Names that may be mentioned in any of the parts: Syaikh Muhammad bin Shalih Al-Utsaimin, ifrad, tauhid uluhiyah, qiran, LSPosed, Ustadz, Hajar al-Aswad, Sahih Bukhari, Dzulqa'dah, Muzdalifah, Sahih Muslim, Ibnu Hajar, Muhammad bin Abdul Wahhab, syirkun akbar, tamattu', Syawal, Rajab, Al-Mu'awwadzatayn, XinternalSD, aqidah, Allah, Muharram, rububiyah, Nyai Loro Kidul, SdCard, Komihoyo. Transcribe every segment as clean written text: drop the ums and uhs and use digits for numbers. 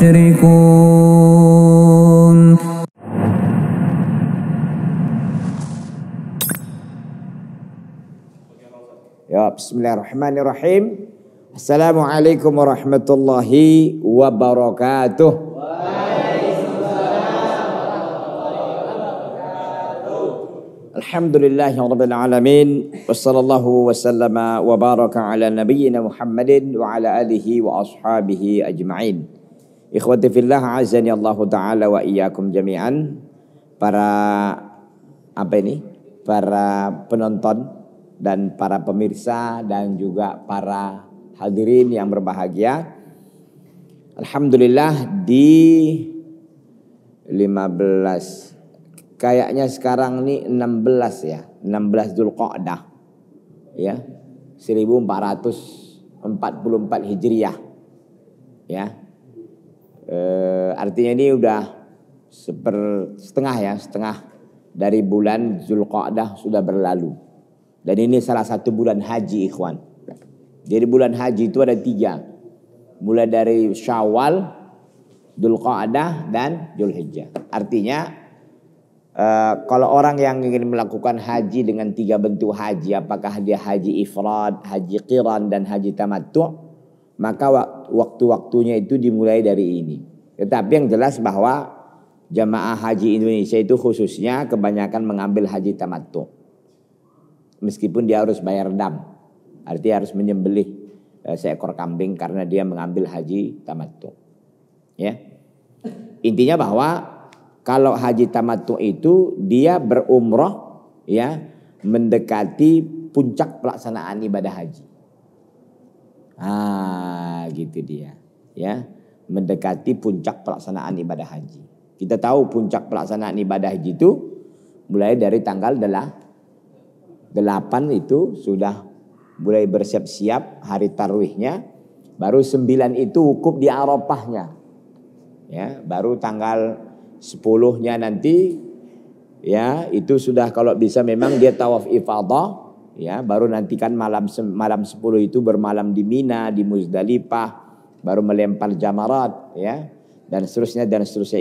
يشركون Ya, bismillahirrahmanirrahim. Assalamualaikum warahmatullahi wabarakatuh. Waalaikumsalam warahmatullahi wabarakatuh. Alhamdulillahi rabbil alamin. Wassallallahu wasallama wa baraka ala nabiyyina Muhammadin wa ala alihi wa ashabihi ajma'in. Ikhwati fillah azani Allah ta'ala wa iyyakum jami'an. Para penonton dan para pemirsa dan juga para hadirin yang berbahagia. Alhamdulillah di 15 kayaknya sekarang nih 16 ya. 16 Dzulqa'dah. Ya. 1444 Hijriah. Ya. Artinya ini udah setengah dari bulan Dzulqa'dah sudah berlalu. Dan ini salah satu bulan haji, ikhwan. Jadi bulan haji itu ada 3. Mulai dari Syawal, Dzulqa'dah, dan Dzulhijjah. Artinya kalau orang yang ingin melakukan haji dengan 3 bentuk haji, apakah dia haji ifrad, haji qiran, dan haji tamattu', maka waktu-waktunya itu dimulai dari ini. Tetapi yang jelas bahwa jamaah haji Indonesia itu khususnya kebanyakan mengambil haji tamattu'. Meskipun dia harus bayar dam, artinya harus menyembelih seekor kambing karena dia mengambil haji tamattu. Ya. Intinya bahwa kalau haji tamattu itu dia berumroh ya mendekati puncak pelaksanaan ibadah haji. Gitu dia. Ya, mendekati puncak pelaksanaan ibadah haji. Kita tahu puncak pelaksanaan ibadah haji itu mulai dari tanggal 8 itu sudah mulai bersiap-siap hari tarwihnya, baru 9 itu wukuf di Arafahnya. Ya, baru tanggal 10-nya nanti ya itu sudah kalau bisa memang dia tawaf ifadah ya, baru nanti kan malam 10 itu bermalam di Mina, di Muzdalifah, baru melempar jamarat ya dan seterusnya.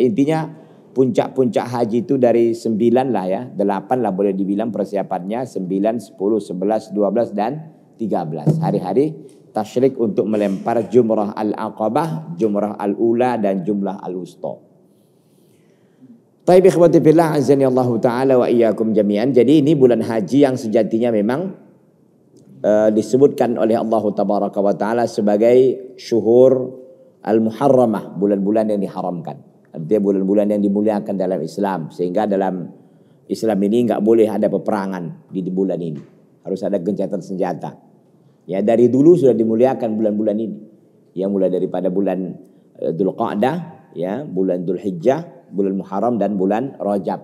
Intinya puncak-puncak haji itu dari 9 lah ya, 8 lah boleh dibilang persiapannya, 9, 10, 11, 12, dan 13. Hari-hari tasyrik untuk melempar jumrah al-aqabah, jumrah al-ula, dan jumrah al-wusta. Taib ikhwati fillah azani Allah ta'ala wa iyyakum jami'an. Jadi ini bulan haji yang sejatinya memang disebutkan oleh Allah tabaraka wa ta'ala sebagai syuhur al-muharramah, bulan-bulan yang diharamkan. Artinya bulan-bulan yang dimuliakan dalam Islam. Sehingga dalam Islam ini nggak boleh ada peperangan di bulan ini. Harus ada gencatan senjata. Ya dari dulu sudah dimuliakan bulan-bulan ini. Ya mulai daripada bulan Dzulqa'dah, ya, bulan Dzulhijjah, bulan Muharram, dan bulan Rajab.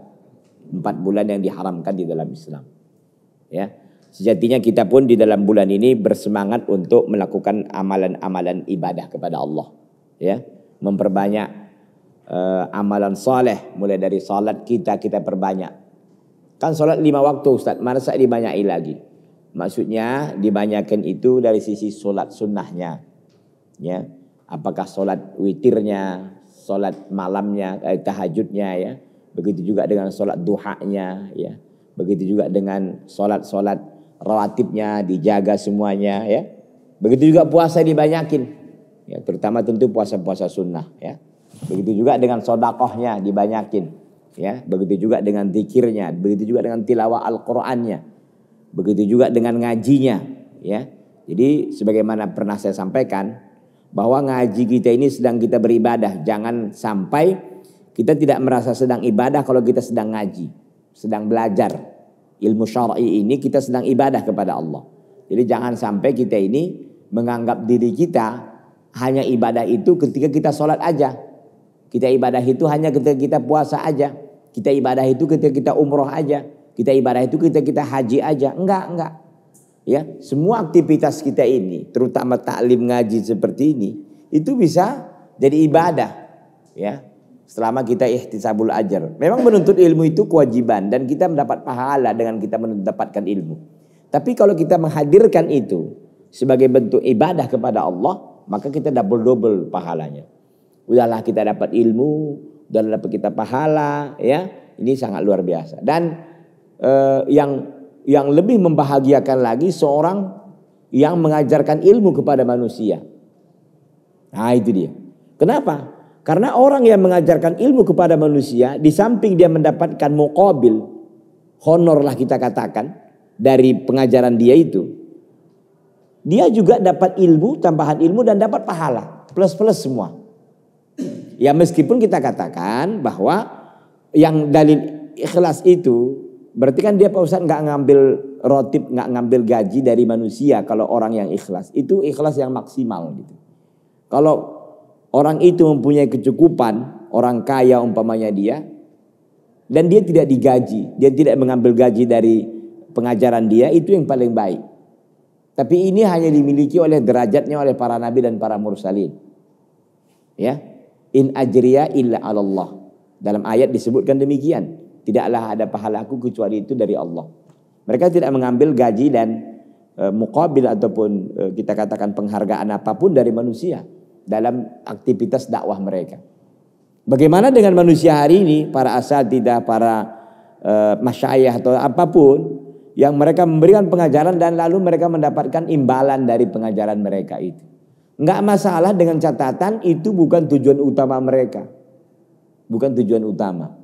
4 bulan yang diharamkan di dalam Islam. Ya. Sejatinya kita pun di dalam bulan ini bersemangat untuk melakukan amalan-amalan ibadah kepada Allah. Ya. Memperbanyak amalan saleh, mulai dari salat kita perbanyak. Kan salat 5 waktu Ustaz, masa dibanyakin lagi? Maksudnya dibanyakin itu dari sisi salat sunnahnya. Ya. Apakah salat witirnya, salat malamnya, tahajudnya ya. Begitu juga dengan salat duhanya ya. Begitu juga dengan salat-salat rawatibnya dijaga semuanya ya. Begitu juga puasa dibanyakin. Ya, terutama tentu puasa-puasa sunnah ya. Begitu juga dengan sodakohnya dibanyakin, ya. Begitu juga dengan zikirnya, begitu juga dengan tilawah Al-Qur'annya, begitu juga dengan ngajinya, ya. Jadi sebagaimana pernah saya sampaikan bahwa ngaji kita ini sedang kita beribadah, jangan sampai kita tidak merasa sedang ibadah kalau kita sedang ngaji, sedang belajar ilmu syar'i ini kita sedang ibadah kepada Allah. Jadi jangan sampai kita ini menganggap diri kita hanya ibadah itu ketika kita sholat aja. Kita ibadah itu hanya ketika kita puasa aja. Kita ibadah itu ketika kita umroh aja. Kita ibadah itu ketika kita haji aja. Enggak. Ya, semua aktivitas kita ini, terutama taklim ngaji seperti ini, itu bisa jadi ibadah. Ya, selama kita ihtisabul ajr. Memang menuntut ilmu itu kewajiban dan kita mendapat pahala dengan kita mendapatkan ilmu. Tapi kalau kita menghadirkan itu sebagai bentuk ibadah kepada Allah, maka kita double-double pahalanya. Udahlah kita dapat ilmu, udahlah dapat kita pahala, ya. Ini sangat luar biasa. Dan yang lebih membahagiakan lagi seorang yang mengajarkan ilmu kepada manusia. Nah, itu dia. Kenapa? Karena orang yang mengajarkan ilmu kepada manusia, di samping dia mendapatkan muqabil, honor lah kita katakan, dari pengajaran dia itu, dia juga dapat ilmu, tambahan ilmu, dan dapat pahala. Plus-plus semua. Ya, meskipun kita katakan bahwa yang dalil ikhlas itu, berarti kan dia Pak Ustadz nggak ngambil rotib, nggak ngambil gaji dari manusia kalau orang yang ikhlas. Itu ikhlas yang maksimal gitu. Kalau orang itu mempunyai kecukupan, orang kaya umpamanya dia, dan dia tidak digaji, dia tidak mengambil gaji dari pengajaran dia, itu yang paling baik. Tapi ini hanya dimiliki oleh derajatnya oleh para nabi dan para mursalin. Ya, in ajriya illa 'alallah. Dalam ayat disebutkan demikian, tidaklah ada pahalaku kecuali itu dari Allah. Mereka tidak mengambil gaji dan muqabil ataupun kita katakan penghargaan apapun dari manusia dalam aktivitas dakwah mereka. Bagaimana dengan manusia hari ini, para asatidah, para masyayikh atau apapun yang mereka memberikan pengajaran dan lalu mereka mendapatkan imbalan dari pengajaran mereka itu. Enggak masalah, dengan catatan itu bukan tujuan utama mereka. Bukan tujuan utama.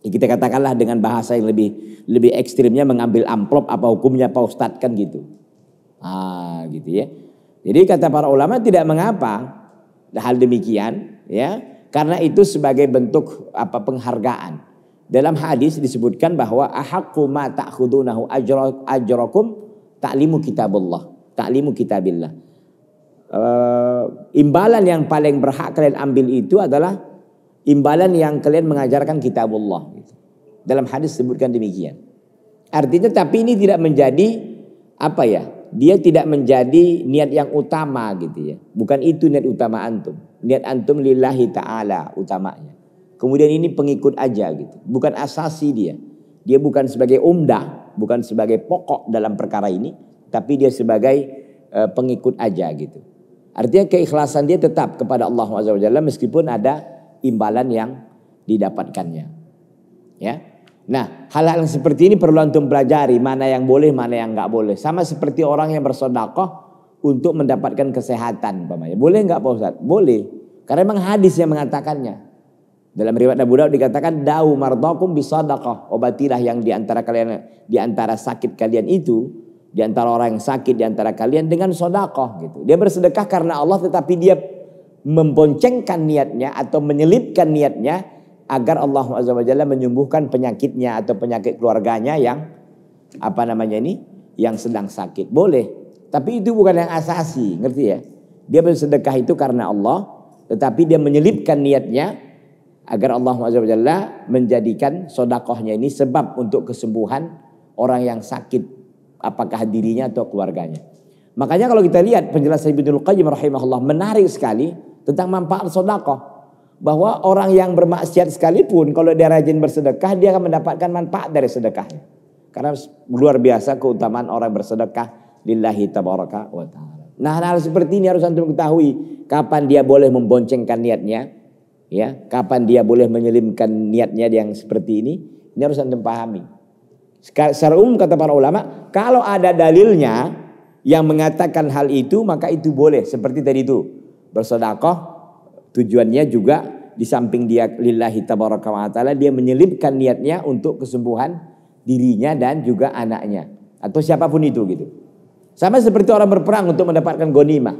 Kita katakanlah dengan bahasa yang lebih ekstrimnya, mengambil amplop, apa hukumnya Pak Ustadz, kan gitu. Ah, gitu ya. Jadi kata para ulama tidak mengapa hal demikian, ya, karena itu sebagai bentuk apa, penghargaan. Dalam hadis disebutkan bahwa ahaqqu ma ta'khudunahu ajrakum ta'limu kitaballah, ta'limu kitabillah. Imbalan yang paling berhak kalian ambil itu adalah imbalan yang kalian mengajarkan kitabullah. Dalam hadis disebutkan demikian. Artinya tapi ini tidak menjadi apa ya? Dia tidak menjadi niat yang utama gitu ya. Bukan itu niat utama antum. Niat antum lillahi ta'ala utamanya. Kemudian ini pengikut aja gitu. Bukan asasi dia. Dia bukan sebagai umdah, bukan sebagai pokok dalam perkara ini, tapi dia sebagai pengikut aja gitu. Artinya keikhlasan dia tetap kepada Allah Azza wa Jalla meskipun ada imbalan yang didapatkannya. Ya. Nah, hal-hal seperti ini perlu antum pelajari, mana yang boleh, mana yang nggak boleh. Sama seperti orang yang bersedekah untuk mendapatkan kesehatan, umpamanya. Boleh nggak Pak Ustaz? Boleh. Karena memang hadis yang mengatakannya. Dalam riwayat Abu Daud dikatakan da'u mardakum bisadaqah. Obatilah yang diantara kalian, diantara sakit kalian itu, diantara orang yang sakit diantara kalian dengan sedekah gitu. Dia bersedekah karena Allah, tetapi dia memboncengkan niatnya atau menyelipkan niatnya agar Allah Azza wa Jalla menyembuhkan penyakitnya atau penyakit keluarganya yang apa namanya ini, yang sedang sakit. Boleh, tapi itu bukan yang asasi, ngerti ya? Dia bersedekah itu karena Allah, tetapi dia menyelipkan niatnya agar Allah Azza wa Jalla menjadikan sedekahnya ini sebab untuk kesembuhan orang yang sakit, apakah dirinya atau keluarganya. Makanya kalau kita lihat penjelasan Ibnu Qayyim rahimahullah menarik sekali tentang manfaat sedekah. Bahwa orang yang bermaksiat sekalipun kalau dia rajin bersedekah, dia akan mendapatkan manfaat dari sedekahnya. Karena luar biasa keutamaan orang bersedekah lillahi tabaraka wa ta'ala. Nah, hal seperti ini harus antum ketahui, kapan dia boleh memboncengkan niatnya, ya, kapan dia boleh menyelipkan niatnya yang seperti ini harus antum pahami. Secara umum kata para ulama, kalau ada dalilnya yang mengatakan hal itu, maka itu boleh, seperti tadi itu, bersedekah tujuannya juga di samping dia lillahi tabaraka wa ta'ala, dia menyelipkan niatnya untuk kesembuhan dirinya dan juga anaknya atau siapapun itu gitu. Sama seperti orang berperang untuk mendapatkan ghanimah,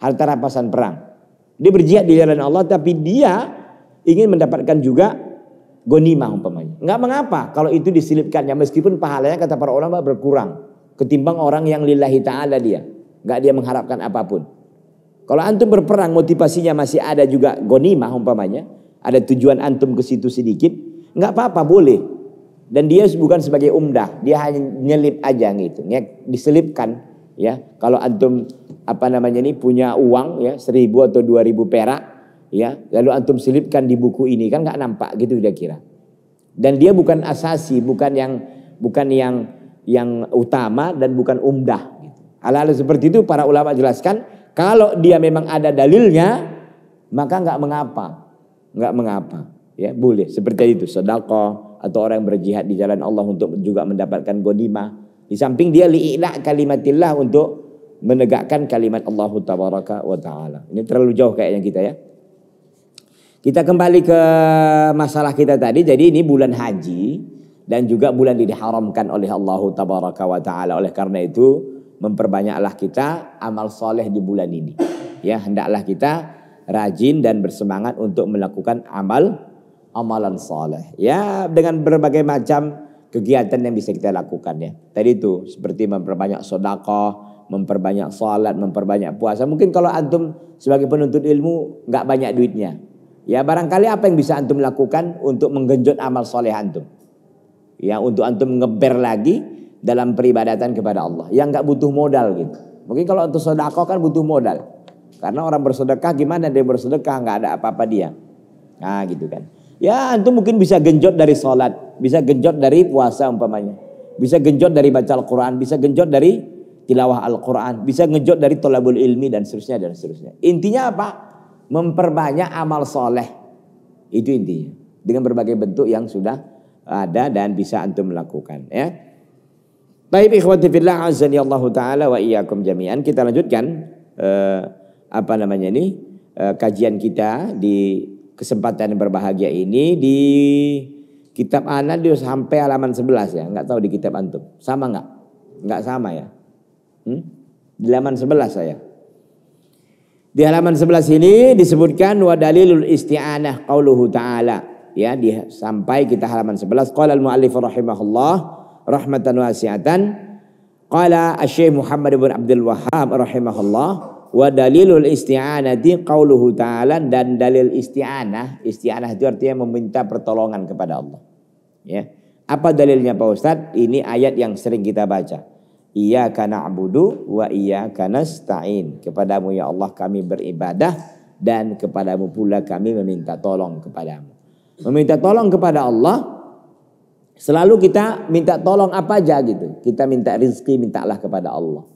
harta rampasan perang. Dia berjihad di jalan Allah tapi dia ingin mendapatkan juga ghanimah umpamanya. Enggak mengapa kalau itu diselipkannya, meskipun pahalanya kata para ulama berkurang ketimbang orang yang lillahi ta'ala dia. Enggak dia mengharapkan apapun. Kalau antum berperang motivasinya masih ada juga ghanimah umpamanya, ada tujuan antum ke situ sedikit, nggak apa-apa, boleh. Dan dia bukan sebagai umdah, dia hanya nyelip aja gitu, diselipkan ya. Kalau antum apa namanya ini punya uang ya 1.000 atau 2.000 perak ya, lalu antum selipkan di buku ini kan nggak nampak gitu kira-kira. Dan dia bukan asasi, bukan yang utama dan bukan umdah. Hal-hal seperti itu para ulama jelaskan. Kalau dia memang ada dalilnya, maka nggak mengapa, ya boleh seperti itu, sedekah atau orang berjihad di jalan Allah untuk juga mendapatkan ghanimah. Di samping dia li'ila kalimatillah untuk menegakkan kalimat Allah tabaraka wa taala. Ini terlalu jauh kayaknya kita ya. Kita kembali ke masalah kita tadi. Jadi ini bulan haji dan juga bulan diharamkan oleh Allah tabaraka wa taala. Oleh karena itu memperbanyaklah kita amal soleh di bulan ini. Ya, hendaklah kita rajin dan bersemangat untuk melakukan amalan soleh. Ya, dengan berbagai macam kegiatan yang bisa kita lakukan ya. Tadi itu seperti memperbanyak sedekah, memperbanyak salat, memperbanyak puasa. Mungkin kalau antum sebagai penuntut ilmu nggak banyak duitnya. Ya, barangkali apa yang bisa antum lakukan untuk menggenjot amal soleh antum. Ya, untuk antum ngeber lagi dalam peribadatan kepada Allah. Yang nggak butuh modal gitu. Mungkin kalau untuk sedekah kan butuh modal. Karena orang bersedekah gimana dia bersedekah nggak ada apa-apa dia. Nah, gitu kan. Ya, antum mungkin bisa genjot dari salat. Bisa genjot dari puasa umpamanya. Bisa genjot dari baca Al-Quran. Bisa genjot dari tilawah Al-Quran. Bisa genjot dari thalabul ilmi dan seterusnya dan seterusnya. Intinya apa? Memperbanyak amal soleh. Itu intinya. Dengan berbagai bentuk yang sudah ada dan bisa antum melakukan. Ya. Baik ikhwati fillah azani Allah ta'ala wa iyyakum jami'an. Kita lanjutkan kajian kita di kesempatan yang berbahagia ini di Kitab Anas sampai halaman 11 ya, nggak tahu di kitab antum sama nggak? Nggak sama ya. Di halaman 11 saya. Di halaman 11 ini disebutkan wa dalilul isti'anah qauluhu ta'ala ya sampai kita halaman 11 qala al-mu'allif rahimahullah rahmatan wasi'atan qala asy-syekh Muhammad bin Abdul Wahhab rahimahullah wa dalilul isti'anati qauluhu ta'ala dan dalil isti'anah, isti'anah itu artinya meminta pertolongan kepada Allah. Ya. Apa dalilnya Pak Ustadz? Ini ayat yang sering kita baca. Iyyaka na'budu wa iyyaka nasta'in. Kepadamu ya Allah kami beribadah dan kepadamu pula kami meminta tolong kepadamu. Meminta tolong kepada Allah selalu kita minta tolong apa aja gitu. Kita minta rizki mintalah kepada Allah.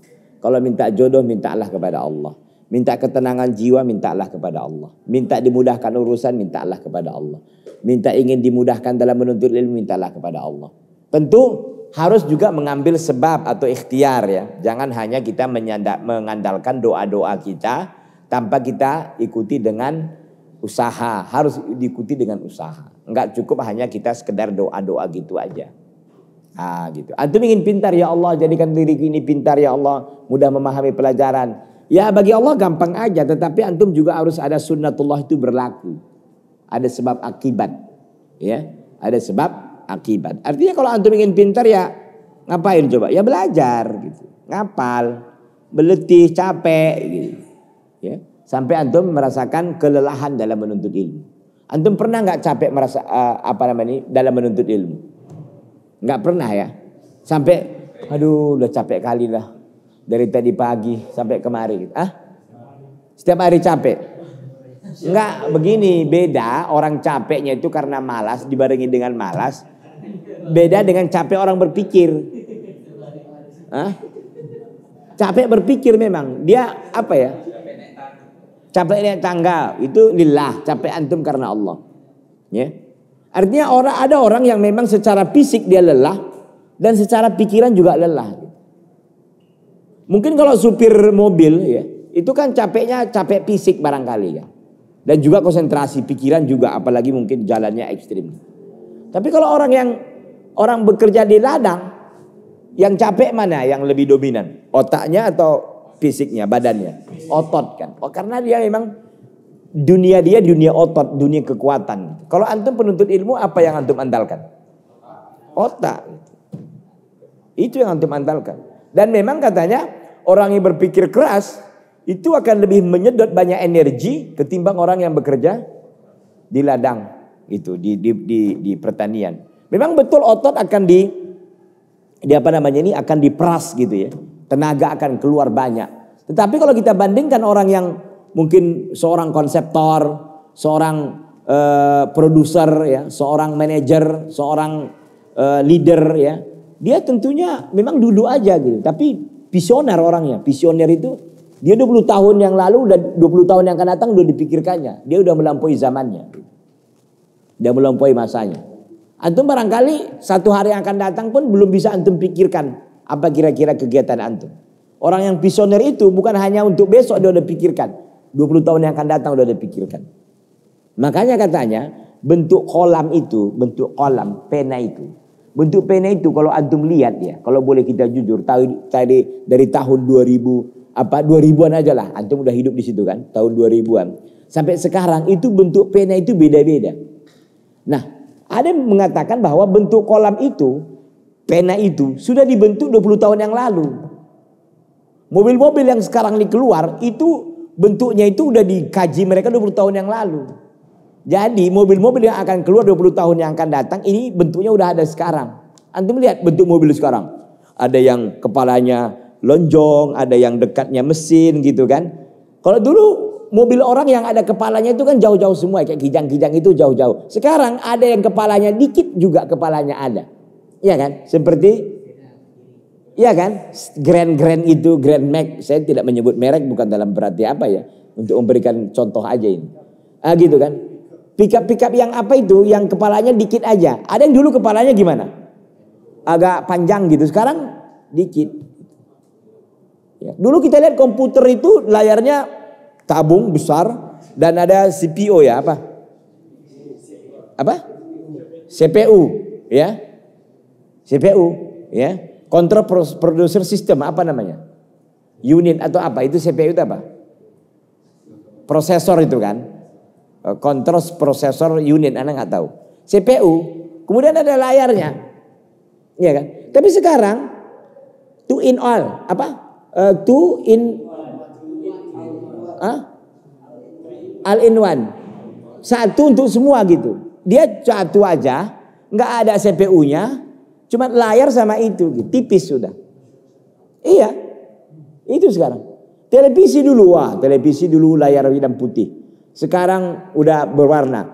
Kalau minta jodoh mintalah kepada Allah. Minta ketenangan jiwa mintalah kepada Allah. Minta dimudahkan urusan mintalah kepada Allah. Minta ingin dimudahkan dalam menuntut ilmu mintalah kepada Allah. Tentu harus juga mengambil sebab atau ikhtiar ya. Jangan hanya kita mengandalkan doa-doa kita tanpa kita ikuti dengan usaha. Harus diikuti dengan usaha. Enggak cukup hanya kita sekedar doa-doa gitu aja. Ah gitu. Antum ingin pintar ya Allah, jadikan diri ini pintar ya Allah, mudah memahami pelajaran. Ya bagi Allah gampang aja, tetapi antum juga harus ada sunnatullah itu berlaku. Ada sebab akibat. Ya, ada sebab akibat. Artinya kalau antum ingin pintar ya ngapain coba? Ya belajar gitu. Ngapal, berletih, capek gitu. Ya, sampai antum merasakan kelelahan dalam menuntut ilmu. Antum pernah nggak capek merasa dalam menuntut ilmu? Nggak pernah ya. Sampai aduh udah capek kali lah. Dari tadi pagi sampai kemari. Ah? Setiap hari capek? Enggak, begini. Beda orang capeknya itu karena malas, dibarengi dengan malas. Beda dengan capek orang berpikir. Ah? Capek berpikir memang. Dia apa ya? Capek naik tangga. Itu lillah. Capek antum karena Allah. Ya? Artinya orang ada orang yang memang secara fisik dia lelah. Dan secara pikiran juga lelah. Mungkin kalau supir mobil ya, itu kan capeknya capek fisik barangkali ya. Dan juga konsentrasi pikiran juga apalagi mungkin jalannya ekstrim. Tapi kalau orang bekerja di ladang, yang capek mana yang lebih dominan? Otaknya atau fisiknya, badannya? Otot kan. Oh, karena dia memang dunia otot, dunia kekuatan. Kalau antum penuntut ilmu apa yang antum andalkan? Otak. Itu yang antum andalkan. Dan memang katanya orang yang berpikir keras itu akan lebih menyedot banyak energi ketimbang orang yang bekerja di ladang itu di pertanian. Memang betul otot akan akan diperas gitu ya. Tenaga akan keluar banyak. Tetapi kalau kita bandingkan orang yang mungkin seorang konseptor, seorang produser ya, seorang manajer, seorang leader ya. Dia tentunya memang duduk aja gitu. Tapi visioner orangnya. Visioner itu Dia 20 tahun yang lalu, udah 20 tahun yang akan datang udah dipikirkannya. Dia udah melampaui zamannya. Udah melampaui masanya. Antum barangkali satu hari yang akan datang pun belum bisa antum pikirkan apa kira-kira kegiatan antum. Orang yang visioner itu bukan hanya untuk besok dia udah pikirkan. 20 tahun yang akan datang udah dipikirkan. Makanya katanya bentuk kolam itu, bentuk kolam pena itu. Bentuk pena itu kalau antum lihat ya, kalau boleh kita jujur tadi dari tahun 2000-an aja lah, antum udah hidup di situ kan, tahun 2000-an. Sampai sekarang itu bentuk pena itu beda-beda. Nah, ada yang mengatakan bahwa bentuk kolam itu, pena itu sudah dibentuk 20 tahun yang lalu. Mobil-mobil yang sekarang ini keluar itu bentuknya itu udah dikaji mereka 20 tahun yang lalu. Jadi mobil-mobil yang akan keluar 20 tahun yang akan datang ini bentuknya udah ada sekarang. Antum lihat bentuk mobil sekarang. Ada yang kepalanya lonjong, ada yang dekatnya mesin gitu kan. Kalau dulu mobil orang yang ada kepalanya itu kan jauh-jauh semua. Kayak kijang-kijang itu jauh-jauh. Sekarang ada yang kepalanya dikit juga kepalanya ada. Iya kan? Seperti, iya kan? Grand-grand itu, Grand Max. Saya tidak menyebut merek bukan dalam berarti apa ya. Untuk memberikan contoh aja ini. Ah gitu kan. Pickup-pickup yang apa itu, yang kepalanya dikit aja. Ada yang dulu kepalanya gimana? Agak panjang gitu. Sekarang dikit. Ya. Dulu kita lihat komputer itu layarnya tabung besar dan ada CPU ya apa? CPU ya, Control Producer System apa namanya? Unit atau apa? Itu CPU itu apa? Prosesor itu kan? Control Processor Unit, Anda nggak tahu. CPU, kemudian ada layarnya, ya kan? Tapi sekarang two in all apa? All in one, satu untuk semua gitu. Dia satu aja, nggak ada CPU-nya, cuma layar sama itu, gitu. Tipis sudah. Iya, itu sekarang. Televisi dulu, layar hitam putih. Sekarang udah berwarna,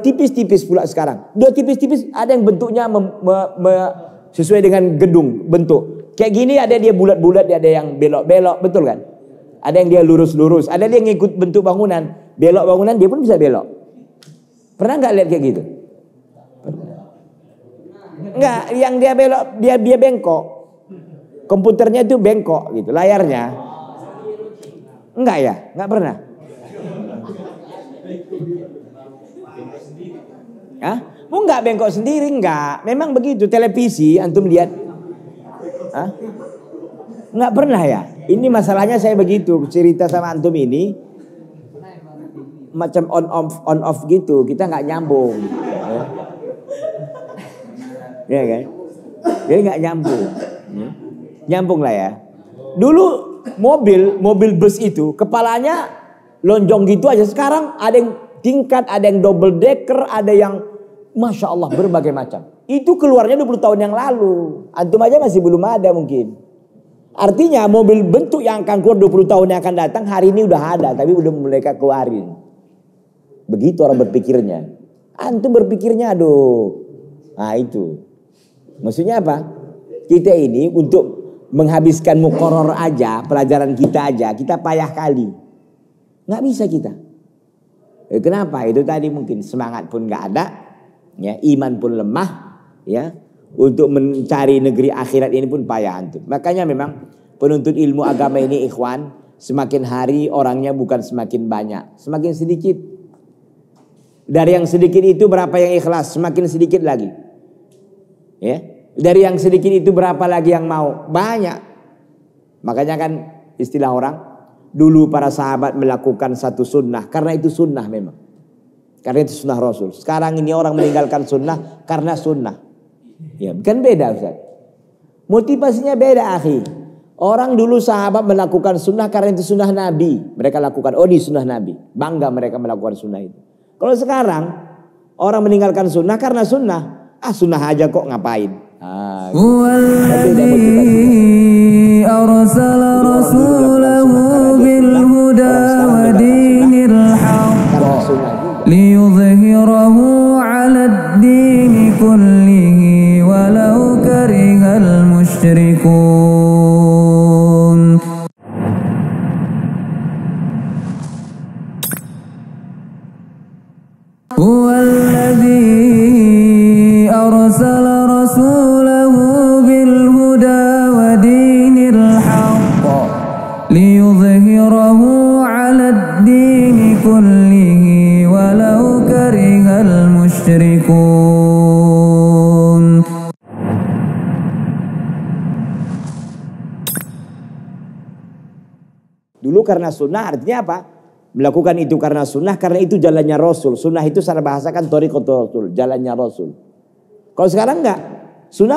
tipis-tipis pula sekarang. Udah tipis-tipis, ada yang bentuknya sesuai dengan gedung bentuk. Kayak gini ada dia bulat-bulat, ada yang belok-belok, betul kan? Ada yang dia lurus-lurus, ada dia ngikut bentuk bangunan. Belok bangunan dia pun bisa belok. Pernah nggak lihat kayak gitu? Enggak, yang dia belok, dia bengkok. Komputernya itu bengkok gitu, layarnya. Enggak ya? Enggak pernah? Hah? Mau enggak bengkok sendiri? Enggak. Memang begitu, televisi antum lihat. Hah? Nggak pernah ya? Ini masalahnya saya begitu cerita sama antum ini macam on off gitu, kita nggak nyambung, ya kan? Jadi nggak nyambung, nyambung lah ya. Dulu mobil bus itu kepalanya lonjong gitu aja. Sekarang ada yang tingkat, ada yang double decker, ada yang masya Allah berbagai macam. Itu keluarnya 20 tahun yang lalu. Antum aja masih belum ada mungkin. Artinya mobil bentuk yang akan keluar 20 tahun yang akan datang hari ini udah ada. Tapi belum mereka keluarin. Begitu orang berpikirnya. Antum berpikirnya aduh. Nah itu. Maksudnya apa? Kita ini untuk menghabiskan muqarrar aja. Pelajaran kita aja. Kita payah kali. Nggak bisa kita. Kenapa? Itu tadi mungkin semangat pun nggak ada. Ya, iman pun lemah. Ya, untuk mencari negeri akhirat ini pun payah antum. Makanya memang penuntut ilmu agama ini ikhwan, semakin hari orangnya bukan semakin banyak, semakin sedikit. Dari yang sedikit itu berapa yang ikhlas, semakin sedikit lagi. Ya, dari yang sedikit itu berapa lagi yang mau? Banyak. Makanya kan istilah orang, dulu para sahabat melakukan satu sunnah, karena itu sunnah memang. Karena itu sunnah Rasul. Sekarang ini orang meninggalkan sunnah karena sunnah. Ya, kan beda Ustaz. Motivasinya beda, akhi. Orang dulu sahabat melakukan sunnah karena itu sunnah Nabi. Mereka lakukan, oh ini sunnah Nabi. Bangga mereka melakukan sunnah itu. Kalau sekarang, orang meninggalkan sunnah karena sunnah. Ah sunnah aja kok ngapain. Ah, gitu. Dulu karena sunnah artinya apa? Melakukan itu karena sunnah, karena itu jalannya Rasul. Sunnah itu secara bahasa kan thariqatul Rasul, jalannya Rasul. Kalau sekarang enggak, sunnah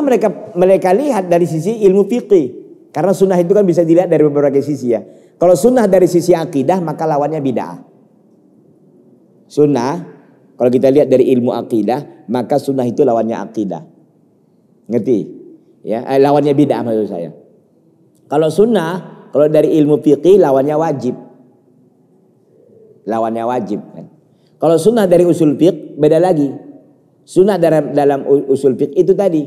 mereka lihat dari sisi ilmu fiqih. Karena sunnah itu kan bisa dilihat dari berbagai sisi ya. Kalau sunnah dari sisi akidah maka lawannya bid'ah. Sunnah kalau kita lihat dari ilmu akidah maka sunnah itu lawannya akidah. Ngerti? Ya, lawannya bid'ah maksud saya. Kalau sunnah kalau dari ilmu fiqih lawannya wajib. Lawannya wajib kan. Kalau sunnah dari usul fiqh beda lagi. Sunnah dalam usul fiqh itu tadi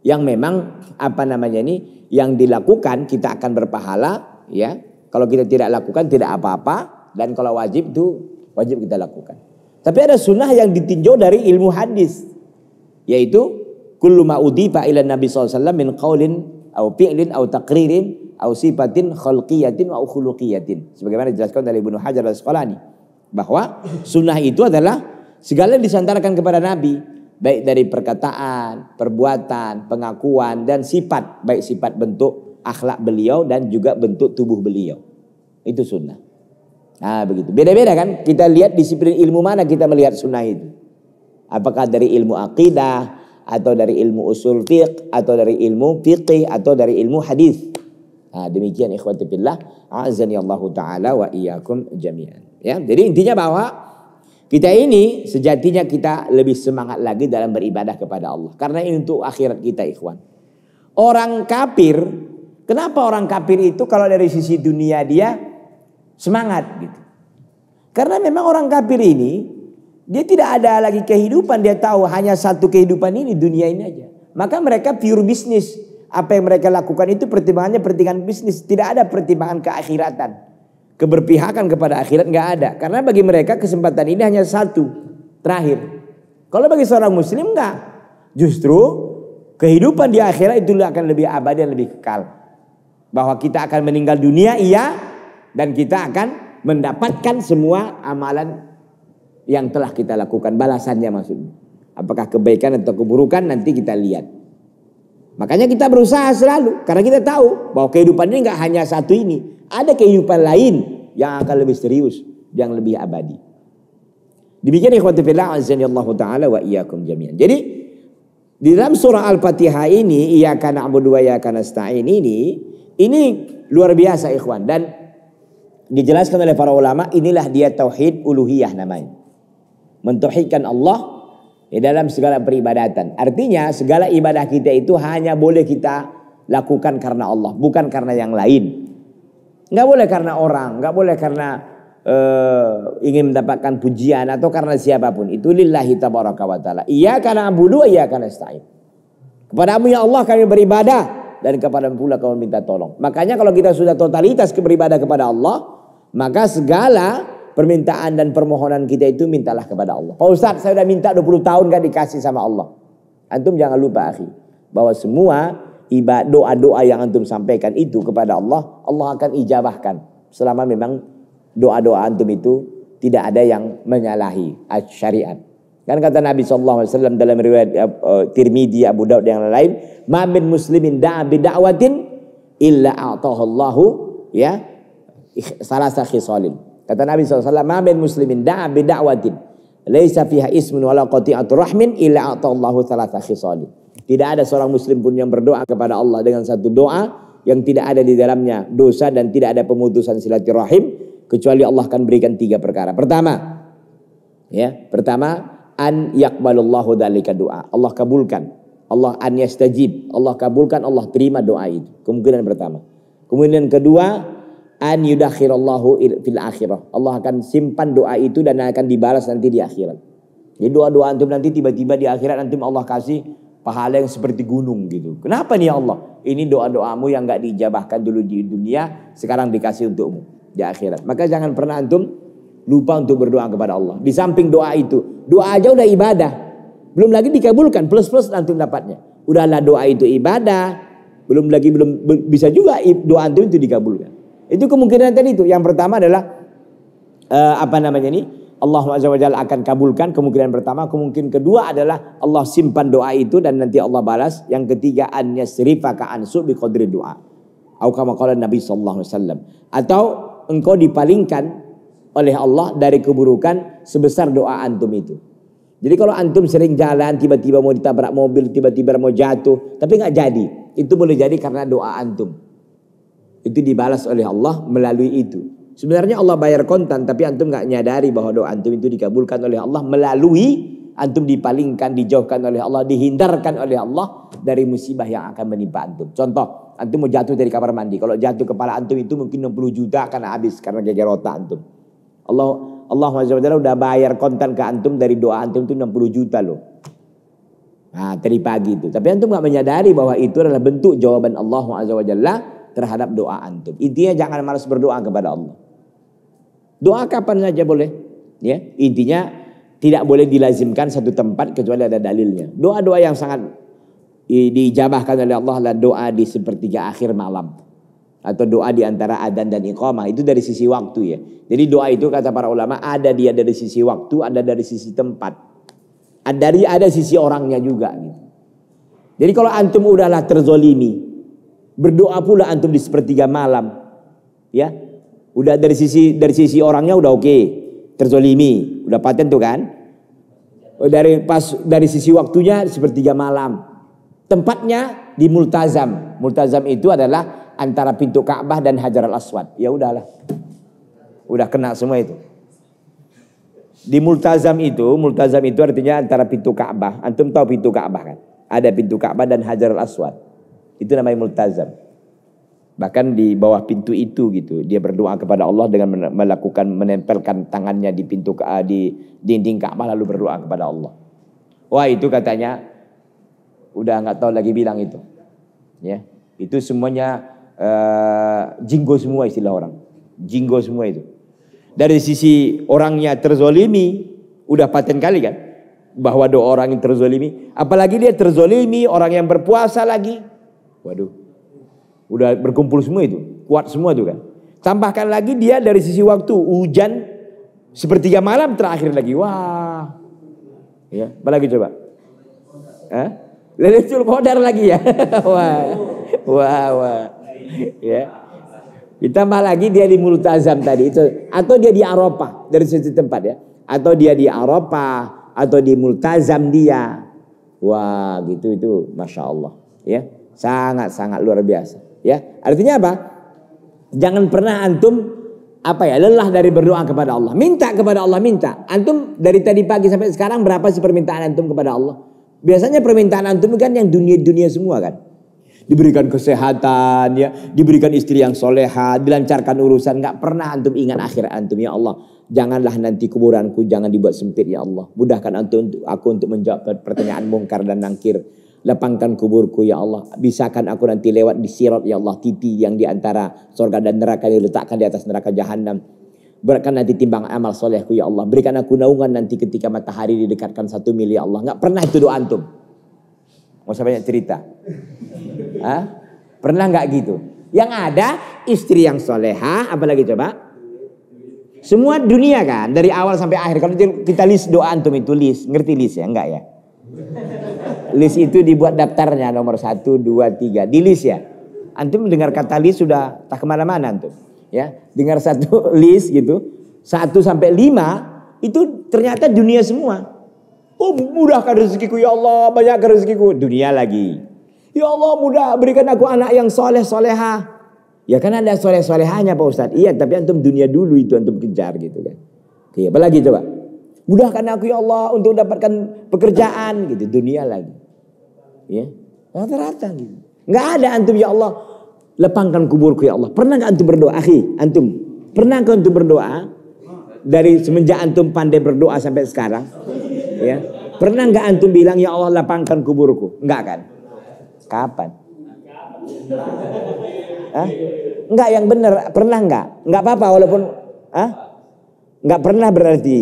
yang memang apa namanya ini yang dilakukan kita akan berpahala ya. Kalau kita tidak lakukan tidak apa-apa, dan kalau wajib itu wajib kita lakukan. Tapi ada sunnah yang ditinjau dari ilmu hadis, yaitu kullu ma udhifa ila nabi sallallahu alaihi wasallam min qaulin au fi'lin au taqririn au sifatin khalqiyatin wa khuluqiyatin. Sebagaimana dijelaskan oleh Ibnu Hajar Al-Asqalani bahwa sunnah itu adalah segala yang disandarkan kepada Nabi, baik dari perkataan, perbuatan, pengakuan dan sifat, baik sifat bentuk akhlak beliau dan juga bentuk tubuh beliau. Itu sunnah. Nah, begitu. Beda-beda kan? Kita lihat disiplin ilmu mana kita melihat sunnah itu. Apakah dari ilmu akidah atau dari ilmu usul fiqh atau dari ilmu fiqih atau dari ilmu hadis? Nah, demikian ikhwati billah, a'azani Allah ta'ala wa iyyakum jami'an. Ya, jadi intinya bahwa kita ini sejatinya kita lebih semangat lagi dalam beribadah kepada Allah. Karena ini untuk akhirat kita ikhwan. Orang kafir, kenapa orang kafir itu kalau dari sisi dunia dia semangat gitu? Karena memang orang kafir ini dia tidak ada lagi kehidupan, dia tahu hanya satu kehidupan ini, dunia ini aja. Maka mereka pure bisnis. Apa yang mereka lakukan itu pertimbangannya pertimbangan bisnis. Tidak ada pertimbangan keakhiratan. Keberpihakan kepada akhirat nggak ada. Karena bagi mereka kesempatan ini hanya satu. Terakhir. Kalau bagi seorang muslim nggak. Justru kehidupan di akhirat itu akan lebih abadi dan lebih kekal. Bahwa kita akan meninggal dunia iya. Dan kita akan mendapatkan semua amalan yang telah kita lakukan. Balasannya maksudnya. Apakah kebaikan atau keburukan nanti kita lihat. Makanya kita berusaha selalu, karena kita tahu bahwa kehidupan ini nggak hanya satu ini, ada kehidupan lain yang akan lebih serius, yang lebih abadi. Demikian ikhwati fillah azanillahu taala wa iyyakum jami'an. Jadi di dalam surah Al-Fatihah ini, iyyaka na'budu wa iyyaka nasta'in ini luar biasa ikhwan, dan dijelaskan oleh para ulama inilah dia tauhid uluhiyah namanya. Mentauhidkan Allah di dalam segala peribadatan. Artinya segala ibadah kita itu hanya boleh kita lakukan karena Allah, bukan karena yang lain. Nggak boleh karena orang, nggak boleh karena ingin mendapatkan pujian atau karena siapapun. Itu lillahi tabaraka wa ta'ala. Iyyaka na'budu wa iyyaka nasta'in. Kepadamu ya Allah kami beribadah dan kepadamu pula kami minta tolong. Makanya kalau kita sudah totalitas beribadah kepada Allah, maka segala permintaan dan permohonan kita itu mintalah kepada Allah. Pak Ustaz, saya sudah minta 20 tahun gak dikasih sama Allah. Antum jangan lupa akhi, bahwa semua ibadah doa-doa yang antum sampaikan itu kepada Allah, Allah akan ijabahkan. Selama memang doa-doa antum itu tidak ada yang menyalahi syariat. Kan kata Nabi SAW dalam riwayat Tirmidzi, Abu Daud dan lain-lain, "Ma min muslimin da'a bida'watin illa a'tahallahu ya salasa khisalin." Kata Nabi SAW, "Ma min muslimin da'a bida'watin laisa fiha ismun wala qati'atur rahmin illa ata'allahu thalatha khisalin." Tidak ada seorang muslim pun yang berdoa kepada Allah dengan satu doa yang tidak ada di dalamnya dosa dan tidak ada pemutusan silaturahim, kecuali Allah akan berikan tiga perkara. Pertama, an yaqbalullahu dzalika doa. Allah kabulkan. Allah an yastajib. Allah kabulkan, Allah terima doa itu. Kemungkinan pertama. Kemudian kedua, an yudakhirallahu fil akhirah. Allah akan simpan doa itu dan akan dibalas nanti di akhirat. Jadi doa-doa antum nanti tiba-tiba di akhirat antum Allah kasih pahala yang seperti gunung gitu. Kenapa nih Allah? Ini doa-doamu yang gak diijabahkan dulu di dunia, sekarang dikasih untukmu di akhirat. Maka jangan pernah antum Lupa untuk berdoa kepada Allah. Di samping doa itu, doa aja udah ibadah. Belum lagi dikabulkan, plus-plus antum dapatnya. Udahlah doa itu ibadah, belum bisa juga doa antum itu dikabulkan. Itu kemungkinan tadi itu. Yang pertama adalah Allah Azza wa Jalla akan kabulkan, kemungkinan pertama. Kemungkinan kedua adalah Allah simpan doa itu dan nanti Allah balas. Yang ketiga, an yasrifaka ansu bi qadri doa. Au kama qala Nabi sallallahu alaihi wasallam. Atau engkau dipalingkan oleh Allah dari keburukan sebesar doa antum itu. Jadi kalau antum sering jalan, tiba-tiba mau ditabrak mobil, tiba-tiba mau jatuh, tapi nggak jadi, itu boleh jadi karena doa antum. Itu dibalas oleh Allah melalui itu. Sebenarnya Allah bayar kontan, tapi antum nggak nyadari bahwa doa antum itu dikabulkan oleh Allah melalui antum dipalingkan, dijauhkan oleh Allah, dihindarkan oleh Allah dari musibah yang akan menimpa antum. Contoh, antum mau jatuh dari kamar mandi, kalau jatuh kepala antum itu mungkin 60 juta akan habis karena geger otak antum. Allah Azza wa Jalla udah bayar kontan ke antum dari doa antum itu 60 juta loh. Nah, tadi pagi itu. Tapi antum gak menyadari bahwa itu adalah bentuk jawaban Allah Azza wa Jalla terhadap doa antum. Intinya jangan malas berdoa kepada Allah. Doa kapan saja boleh. Ya, intinya tidak boleh dilazimkan satu tempat kecuali ada dalilnya. Doa-doa yang sangat diijabahkan oleh Allah adalah doa di sepertiga akhir malam. Atau doa di antara adzan dan iqamah. Itu dari sisi waktu ya. Jadi doa itu kata para ulama ada dia dari sisi waktu, ada dari sisi tempat, ada sisi orangnya juga. Jadi kalau antum udahlah terzolimi, berdoa pula antum di sepertiga malam, ya udah dari sisi orangnya udah oke, terzolimi, udah paten tuh kan. Dari sisi waktunya sepertiga malam, tempatnya di multazam. Multazam itu adalah antara pintu Ka'bah dan Hajar al-Aswad. Ya udahlah, udah kena semua itu. Di multazam itu artinya antara pintu Ka'bah. Antum tahu pintu Ka'bah kan? Ada pintu Ka'bah dan Hajar al-Aswad. Itu namanya multazam. Bahkan di bawah pintu itu gitu, dia berdoa kepada Allah dengan menempelkan tangannya di pintu di dinding Ka'bah lalu berdoa kepada Allah. Wah, itu katanya udah nggak tahu lagi bilang itu. Ya, itu semuanya jinggo semua istilah orang. Jinggo semua itu. Dari sisi orangnya terzolimi, udah paten kali kan bahwa doa orang yang terzolimi, apalagi dia terzolimi orang yang berpuasa lagi. Waduh. Udah berkumpul semua itu, kuat semua itu kan. Tambahkan lagi dia dari sisi waktu, hujan sepertiga malam terakhir lagi. Wah. Ya, apalagi coba? Hah? Lailatul Qadar lagi ya. Wah. Ya. Ditambah lagi dia di multazam tadi itu, atau dia di Arafah dari satu tempat ya, atau dia di Arafah atau di multazam dia. Wah, gitu itu Masya Allah ya. Sangat-sangat luar biasa ya. Artinya apa? Jangan pernah antum lelah dari berdoa kepada Allah. Minta kepada Allah, minta. Antum dari tadi pagi sampai sekarang berapa sih permintaan antum kepada Allah? Biasanya permintaan antum kan yang dunia-dunia semua kan. Diberikan kesehatan ya, diberikan istri yang soleha, dilancarkan urusan. Gak pernah antum ingat akhirat antum. Ya Allah, janganlah nanti kuburanku jangan dibuat sempit ya Allah. Mudahkan antum aku untuk menjawab pertanyaan mungkar dan nangkir. Lapangkan kuburku ya Allah. Bisakan aku nanti lewat di sirat ya Allah, titi yang diantara surga dan neraka diletakkan di atas neraka jahanam. Beratkan nanti timbang amal solehku ya Allah. Berikan aku naungan nanti ketika matahari didekatkan 1 mil ya Allah. Gak pernah itu doa antum. Mau saya banyak cerita. Hah? Pernah nggak gitu? Yang ada istri yang soleha, apalagi coba? Semua dunia kan, dari awal sampai akhir. Kalau kita list doa antum itu list, ngerti list ya? Enggak ya? List itu dibuat daftarnya nomor 1, 2, 3 di list ya. Antum mendengar kata list sudah tak kemana-mana antum. Ya, dengar satu list gitu, 1 sampai 5 itu ternyata dunia semua. Oh, mudahkan rezekiku ya Allah, banyakkan rezekiku. Dunia lagi. Ya Allah, mudah berikan aku anak yang soleh-soleha. Ya kan ada soleh-solehanya Pak Ustadz. Iya, tapi antum dunia dulu itu antum kejar gitu kan. Oke, apa lagi coba? Mudahkan aku ya Allah untuk mendapatkan pekerjaan gitu. Dunia lagi. Ya, rata-rata gitu. Nggak ada antum ya Allah, lapangkan kuburku ya Allah. Pernah nggak antum berdoa? Akhi, antum pernah nggak antum berdoa? Dari semenjak antum pandai berdoa sampai sekarang. Ya. Pernah nggak antum bilang ya Allah lapangkan kuburku? Enggak kan? Kapan? Hah? Enggak, yang bener. Pernah nggak? Nggak apa-apa walaupun, ah? Nggak pernah berarti.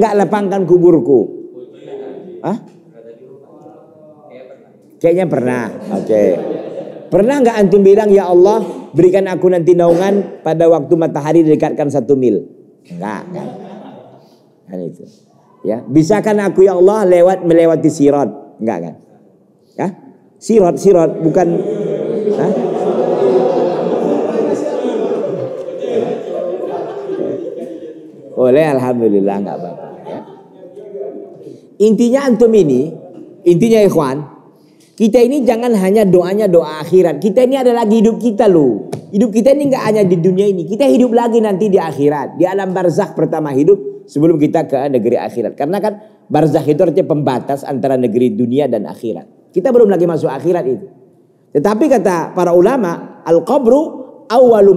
Nggak lapangkan kuburku. Hah? Kayaknya pernah. Oke. Okay. Pernah nggak antum bilang, ya Allah berikan aku nanti naungan pada waktu matahari dekatkan 1 mil? Nggak kan? Kan itu. Ya, bisakan aku ya Allah melewati sirat? Enggak kan? Hah? Sirat bukan. Hah? Oleh alhamdulillah enggak apa-apa ya. Intinya antum ini, intinya ikhwan, kita ini jangan hanya doanya doa akhirat. Kita ini ada lagi hidup kita loh. Hidup kita ini enggak hanya di dunia ini. Kita hidup lagi nanti di akhirat, di alam barzakh pertama hidup. Sebelum kita ke negeri akhirat. Karena kan barzakh itu artinya pembatas antara negeri dunia dan akhirat. Kita belum lagi masuk akhirat itu. Tetapi kata para ulama, al-qabru awwalu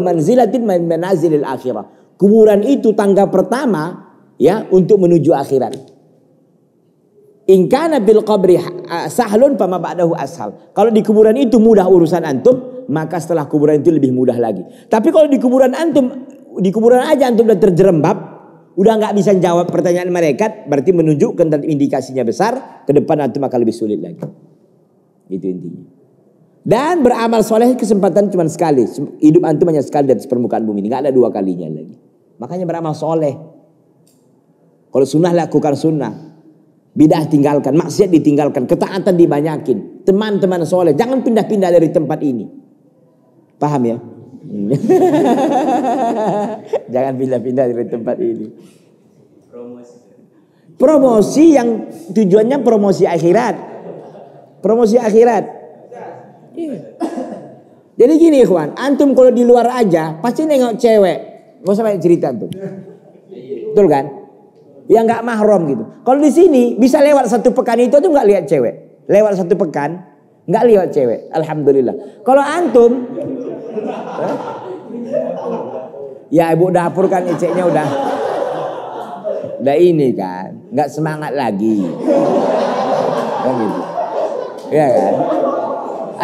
manzilatin min manazilil akhirah. Kuburan itu tangga pertama ya untuk menuju akhirat. In kana bil qabri sahlun fama ba'dahu ashal. Kalau di kuburan itu mudah urusan antum, maka setelah kuburan itu lebih mudah lagi. Tapi kalau di kuburan antum, di kuburan aja antum udah terjerembab, udah nggak bisa jawab pertanyaan mereka, berarti menunjukkan dan indikasinya besar ke depan antum akan lebih sulit lagi. Itu intinya. Dan beramal soleh kesempatan cuma sekali, hidup antum hanya sekali dari permukaan bumi ini, nggak ada dua kalinya lagi. Makanya beramal soleh. Kalau sunnah lakukan sunnah, bidah tinggalkan, maksiat ditinggalkan, ketaatan dibanyakin, teman-teman soleh, jangan pindah-pindah dari tempat ini. Paham ya? Jangan pindah-pindah dari tempat ini. Promosi yang tujuannya promosi akhirat. Promosi akhirat. Jadi gini ikhwan, antum kalau di luar aja pasti nengok cewek. Gak usah banyak cerita tuh. Betul kan? Yang gak mahram gitu. Kalau di sini bisa lewat 1 pekan itu gak lihat cewek. Lewat 1 pekan gak lihat cewek. Alhamdulillah. Kalau antum ya ibu dapur kan iceknya udah ini kan, nggak semangat lagi, kan gitu, ya kan?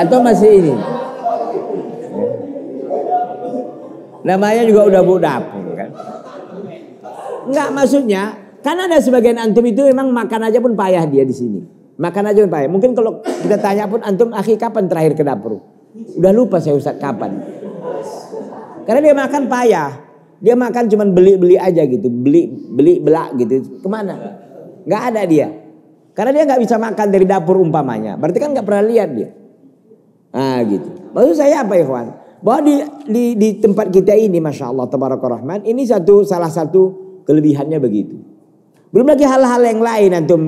Atau masih ini, namanya juga udah bu dapur kan? Nggak, maksudnya karena ada sebagian antum itu memang makan aja pun payah dia di sini, makan aja pun payah. Mungkin kalau kita tanya pun antum akhir kapan terakhir ke dapur? Udah lupa saya Ustaz kapan. Karena dia makan payah. Dia makan cuman beli-beli aja gitu. Beli belak gitu. Kemana? Gak ada dia. Karena dia gak bisa makan dari dapur umpamanya. Berarti kan gak pernah lihat dia. Nah gitu. Maksud saya apa ikhwan? Bahwa di tempat kita ini Masya Allah Tabarakallah. Ini salah satu kelebihannya begitu. Belum lagi hal-hal yang lain. Antum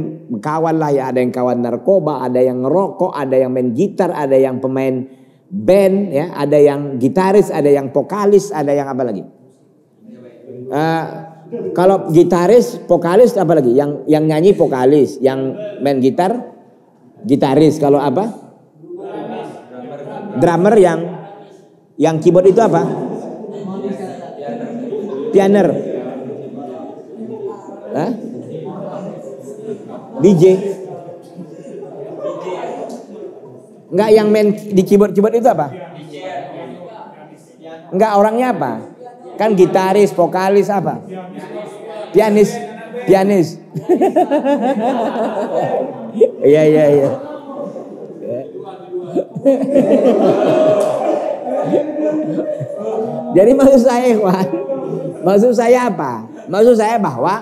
kawan lah ya. Ada yang kawan narkoba. Ada yang ngerokok. Ada yang main gitar. Ada yang pemain band ya, ada yang gitaris, ada yang vokalis, ada yang apa lagi? Kalau gitaris, vokalis apa lagi? Yang nyanyi vokalis, yang main gitar gitaris. Kalau apa? Drummer. Yang keyboard itu apa? Pianer. Hah? DJ. Enggak, yang main di keyboard itu apa? Enggak, orangnya apa? Kan gitaris, vokalis apa? Pianis. Iya. Jadi maksud saya apa? Maksud saya bahwa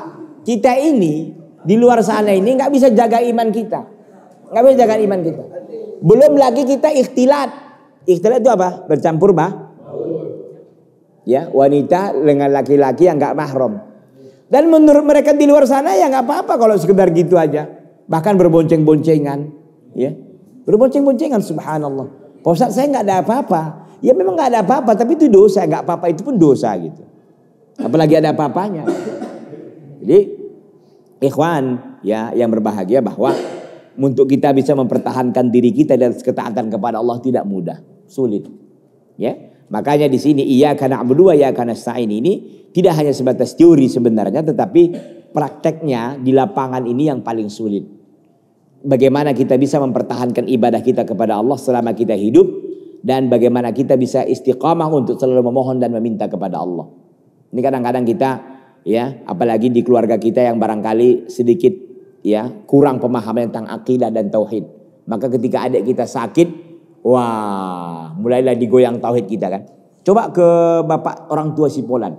kita ini di luar sana ini nggak bisa jaga iman kita. Nggak bisa jaga iman kita. Belum lagi kita ikhtilat. Ikhtilat itu apa? Bercampur ya, wanita dengan laki-laki yang gak mahram. Dan menurut mereka di luar sana ya gak apa-apa kalau sekedar gitu aja. Bahkan berbonceng-boncengan ya. Berbonceng-boncengan subhanallah. Pak Ustaz saya gak ada apa-apa. Ya memang gak ada apa-apa, tapi itu dosa. Gak apa-apa itu pun dosa gitu. Apalagi ada apa-apanya. Jadi ikhwan ya yang berbahagia bahwa untuk kita bisa mempertahankan diri kita dan ketaatan kepada Allah tidak mudah, sulit. Ya, makanya di sini iyyaka na'budu wa iyyaka nasta'in ini tidak hanya sebatas teori sebenarnya, tetapi prakteknya di lapangan ini yang paling sulit. Bagaimana kita bisa mempertahankan ibadah kita kepada Allah selama kita hidup dan bagaimana kita bisa istiqamah untuk selalu memohon dan meminta kepada Allah. Ini kadang-kadang kita ya, apalagi di keluarga kita yang barangkali sedikit ya kurang pemahaman tentang akidah dan tauhid. Maka ketika adik kita sakit, wah, mulailah digoyang tauhid kita kan. Coba ke bapak orang tua si Polan.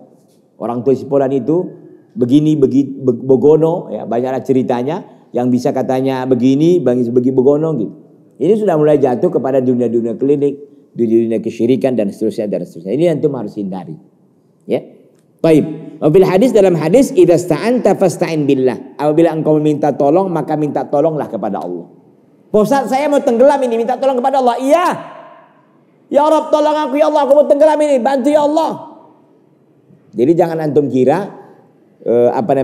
Orang tua si Polan itu begini begono ya, banyaklah ceritanya. Yang bisa katanya begini, bagi begono gitu. Ini sudah mulai jatuh kepada dunia-dunia klinik, dunia-dunia kesyirikan dan seterusnya dan seterusnya. Ini yang antum harus hindari. Ya. Baik. Wabil hadis, dalam hadis, idza sta'anta fasta'in billah. Apabila engkau minta tolong, maka minta tolonglah kepada Allah. Ustaz, saya mau tenggelam ini, minta tolong kepada Allah. Iya. Ya Rabb, tolong aku ya Allah, aku mau tenggelam ini, bantu ya Allah. Jadi jangan antum kira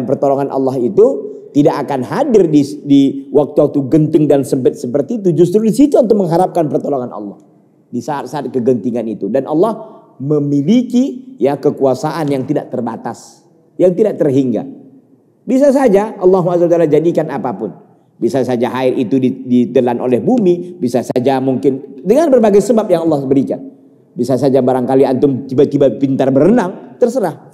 pertolongan Allah itu tidak akan hadir di waktu-waktu genting dan sempit seperti itu. Justru di situ untuk mengharapkan pertolongan Allah. Di saat-saat kegentingan itu. Dan Allah memiliki ya kekuasaan yang tidak terbatas. Yang tidak terhingga. Bisa saja Allah SWT jadikan apapun. Bisa saja air itu ditelan oleh bumi. Bisa saja mungkin dengan berbagai sebab yang Allah berikan. Bisa saja barangkali antum tiba-tiba pintar berenang. Terserah.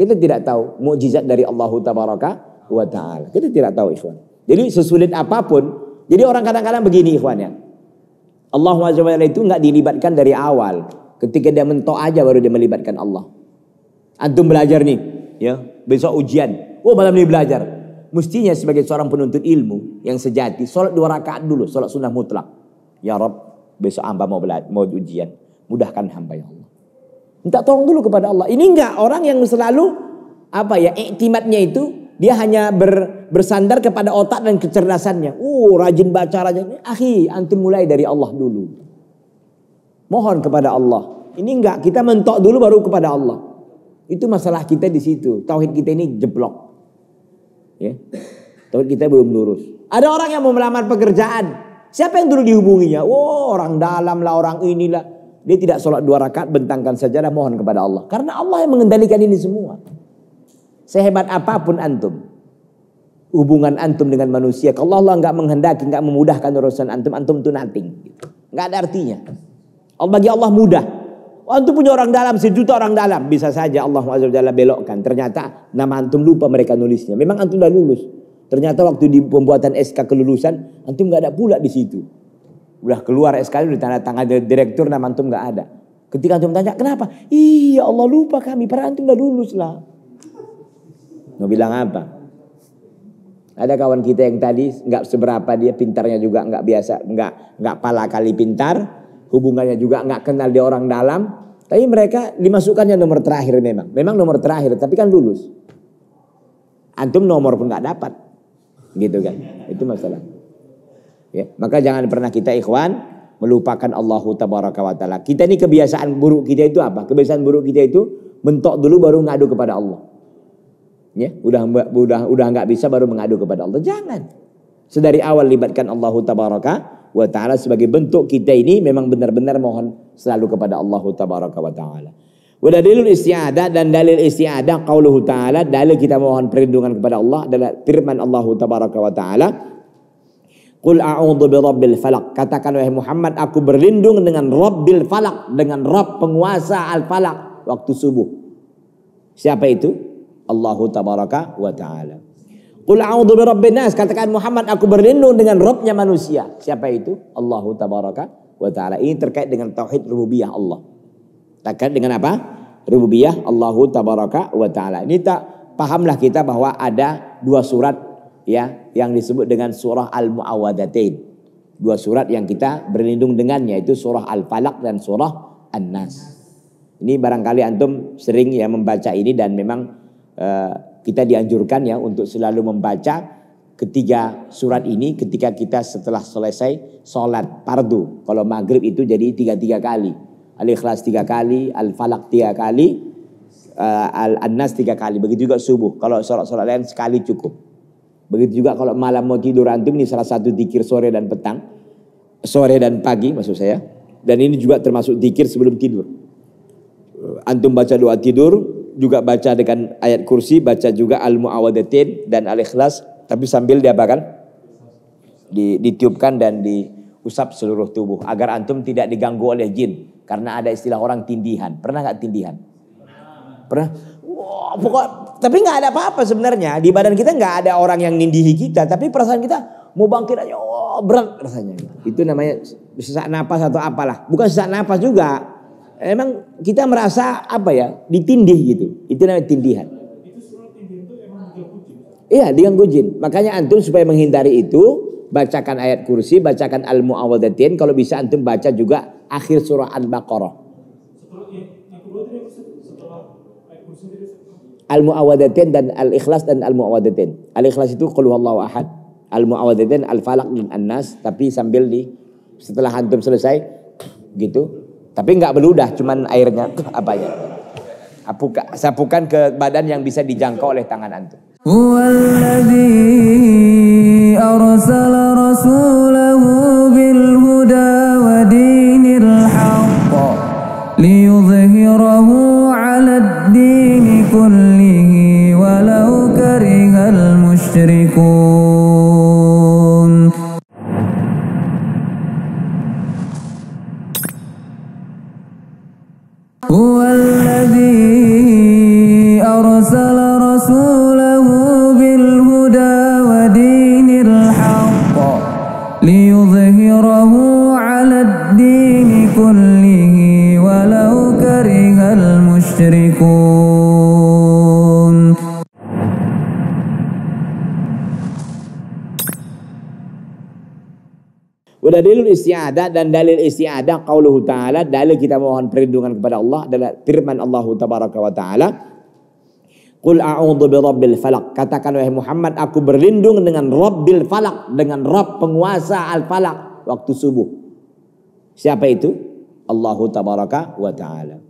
Kita tidak tahu mukjizat dari Allah Tabaraka wa ta'ala. Kita tidak tahu, ikhwan. Jadi sesulit apapun, jadi orang kadang-kadang begini, ikhwan ya. Allah Subhanahu itu nggak dilibatkan dari awal. Ketika dia mentok aja baru dia melibatkan Allah. Antum belajar nih, ya. Besok ujian. Oh, malam ini belajar. Mestinya sebagai seorang penuntut ilmu yang sejati, sholat 2 rakaat dulu, sholat sunnah mutlak. Ya Rob, besok hamba mau belajar, mau ujian. Mudahkan hamba ya Allah. Minta tolong dulu kepada Allah. Ini enggak orang yang selalu iktimatnya itu dia hanya bersandar kepada otak dan kecerdasannya. Rajin baca, rajin. Akhi, antum mulai dari Allah dulu. Mohon kepada Allah. Ini enggak, kita mentok dulu baru kepada Allah. Itu masalah kita di situ. Tauhid kita ini jeblok. Ya. Tauhid kita belum lurus. Ada orang yang mau melamar pekerjaan. Siapa yang dulu dihubunginya? Orang dalam lah, orang inilah. Dia tidak sholat 2 rakaat, bentangkan sajadah, mohon kepada Allah. Karena Allah yang mengendalikan ini semua. Sehebat apapun antum, hubungan antum dengan manusia, kalau Allah nggak menghendaki, nggak memudahkan urusan antum, antum itu nothing. Nggak ada artinya. Bagi Allah mudah. Antum punya orang dalam, 1 juta orang dalam. Bisa saja Allah SWT belokkan. Ternyata nama antum lupa mereka nulisnya. Memang antum udah lulus. Ternyata waktu di pembuatan SK kelulusan, antum nggak ada pula di situ. Udah keluar SK, udah tanda tangan direktur, nama antum nggak ada. Ketika antum tanya, kenapa? Iya Allah lupa kami, padahal antum udah lulus lah. Mau bilang apa? Ada kawan kita yang tadi nggak seberapa, dia pintarnya juga nggak biasa, nggak pala kali pintar, hubungannya juga nggak kenal dia orang dalam, tapi mereka dimasukkannya nomor terakhir memang nomor terakhir, tapi kan lulus. Antum nomor pun nggak dapat, gitu kan? Itu masalah. Ya, maka jangan pernah kita ikhwan melupakan Allah Tabaraka wa Taala. Kita ini kebiasaan buruk kita itu apa? Kebiasaan buruk kita itu mentok dulu baru ngadu kepada Allah. Ya, udah nggak bisa baru mengadu kepada Allah. Jangan. Sedari awal libatkan Allah Tabaraka wa Taala sebagai bentuk kita ini memang benar-benar mohon selalu kepada Allah Tabaraka wa Taala. Wa dalilul isti'adah, dan dalil isti'adah qauluhu ta'ala, dalil kita mohon perlindungan kepada Allah adalah firman Allah Tabaraka wa Taala, "Qul a'udzu birabbil falaq." Katakan wahai Muhammad, aku berlindung dengan Rabbil Falaq, dengan Rabb penguasa al-falaq waktu subuh. Siapa itu? Allah Tabaraka wa Ta'ala. Qul a'udzu birabbin nas, katakan Muhammad aku berlindung dengan Rabbnya manusia. Siapa itu? Allah Tabaraka wa Ta'ala. Ini terkait dengan tauhid rububiyah Allah. Terkait dengan apa? Rububiyah Allah Tabaraka wa Ta'ala. Ini tak pahamlah kita bahwa ada 2 surat ya yang disebut dengan surah Al-Mu'awwadatain. 2 surat yang kita berlindung dengannya yaitu surah Al-Falaq dan surah An-Nas. Ini barangkali antum sering ya membaca ini, dan memang kita dianjurkan ya untuk selalu membaca ketiga surat ini ketika kita setelah selesai sholat fardu. Kalau maghrib itu jadi 3 kali. Al-Ikhlas 3 kali, Al-Falaq 3 kali, Al-Nas 3 kali. Begitu juga subuh. Kalau sholat-sholat lain sekali cukup. Begitu juga kalau malam mau tidur antum, ini salah satu zikir sore dan petang. Sore dan pagi maksud saya. Dan ini juga termasuk zikir sebelum tidur. Antum baca doa tidur, juga baca dengan ayat kursi, baca juga Al-Mu'awwadatain dan Al-Ikhlas, tapi sambil diapakan? Ditiupkan dan usap seluruh tubuh agar antum tidak diganggu oleh jin. Karena ada istilah orang tindihan. Pernah nggak tindihan? Pernah. Wow, pokok, tapi nggak ada apa-apa sebenarnya. Di badan kita nggak ada orang yang nindihi kita. Tapi perasaan kita mau bangkit aja, oh, berat rasanya. Itu namanya sesak napas atau apalah. Bukan sesak napas juga. Emang kita merasa apa ya, ditindih gitu. Itu namanya tindihan. Iya, diganggu jin. Makanya antum supaya menghindari itu, bacakan ayat kursi, bacakan al-mu'awwadzatayn. Kalau bisa antum baca juga akhir surah Al-Baqarah. Al-mu'awwadzatayn dan al-ikhlas dan al-mu'awwadzatayn. Al-ikhlas itu qul huwallahu ahad. Al-mu'awwadzatayn al-falaq min an-nas, tapi sambil di setelah antum selesai gitu. Tapi nggak beludah, cuman airnya apa ya? Sapukan ke badan yang bisa dijangkau oleh tangan antum. Huwallazi arsala rasulahu bil huda wa dinil haqq liyudhhirahu 'alad dini kullihi walau karihal musyrikun. Dalilul isti'adah, dan dalil isti'adah qauluhu ta'ala, dalil kita mohon perlindungan kepada Allah adalah firman Allah tabaraka wa ta'ala, qul a'udzu birabbil falaq, katakan wahai Muhammad aku berlindung dengan rabbil falaq, dengan rabb penguasa al-falaq waktu subuh. Siapa itu? Allah tabaraka wa ta'ala.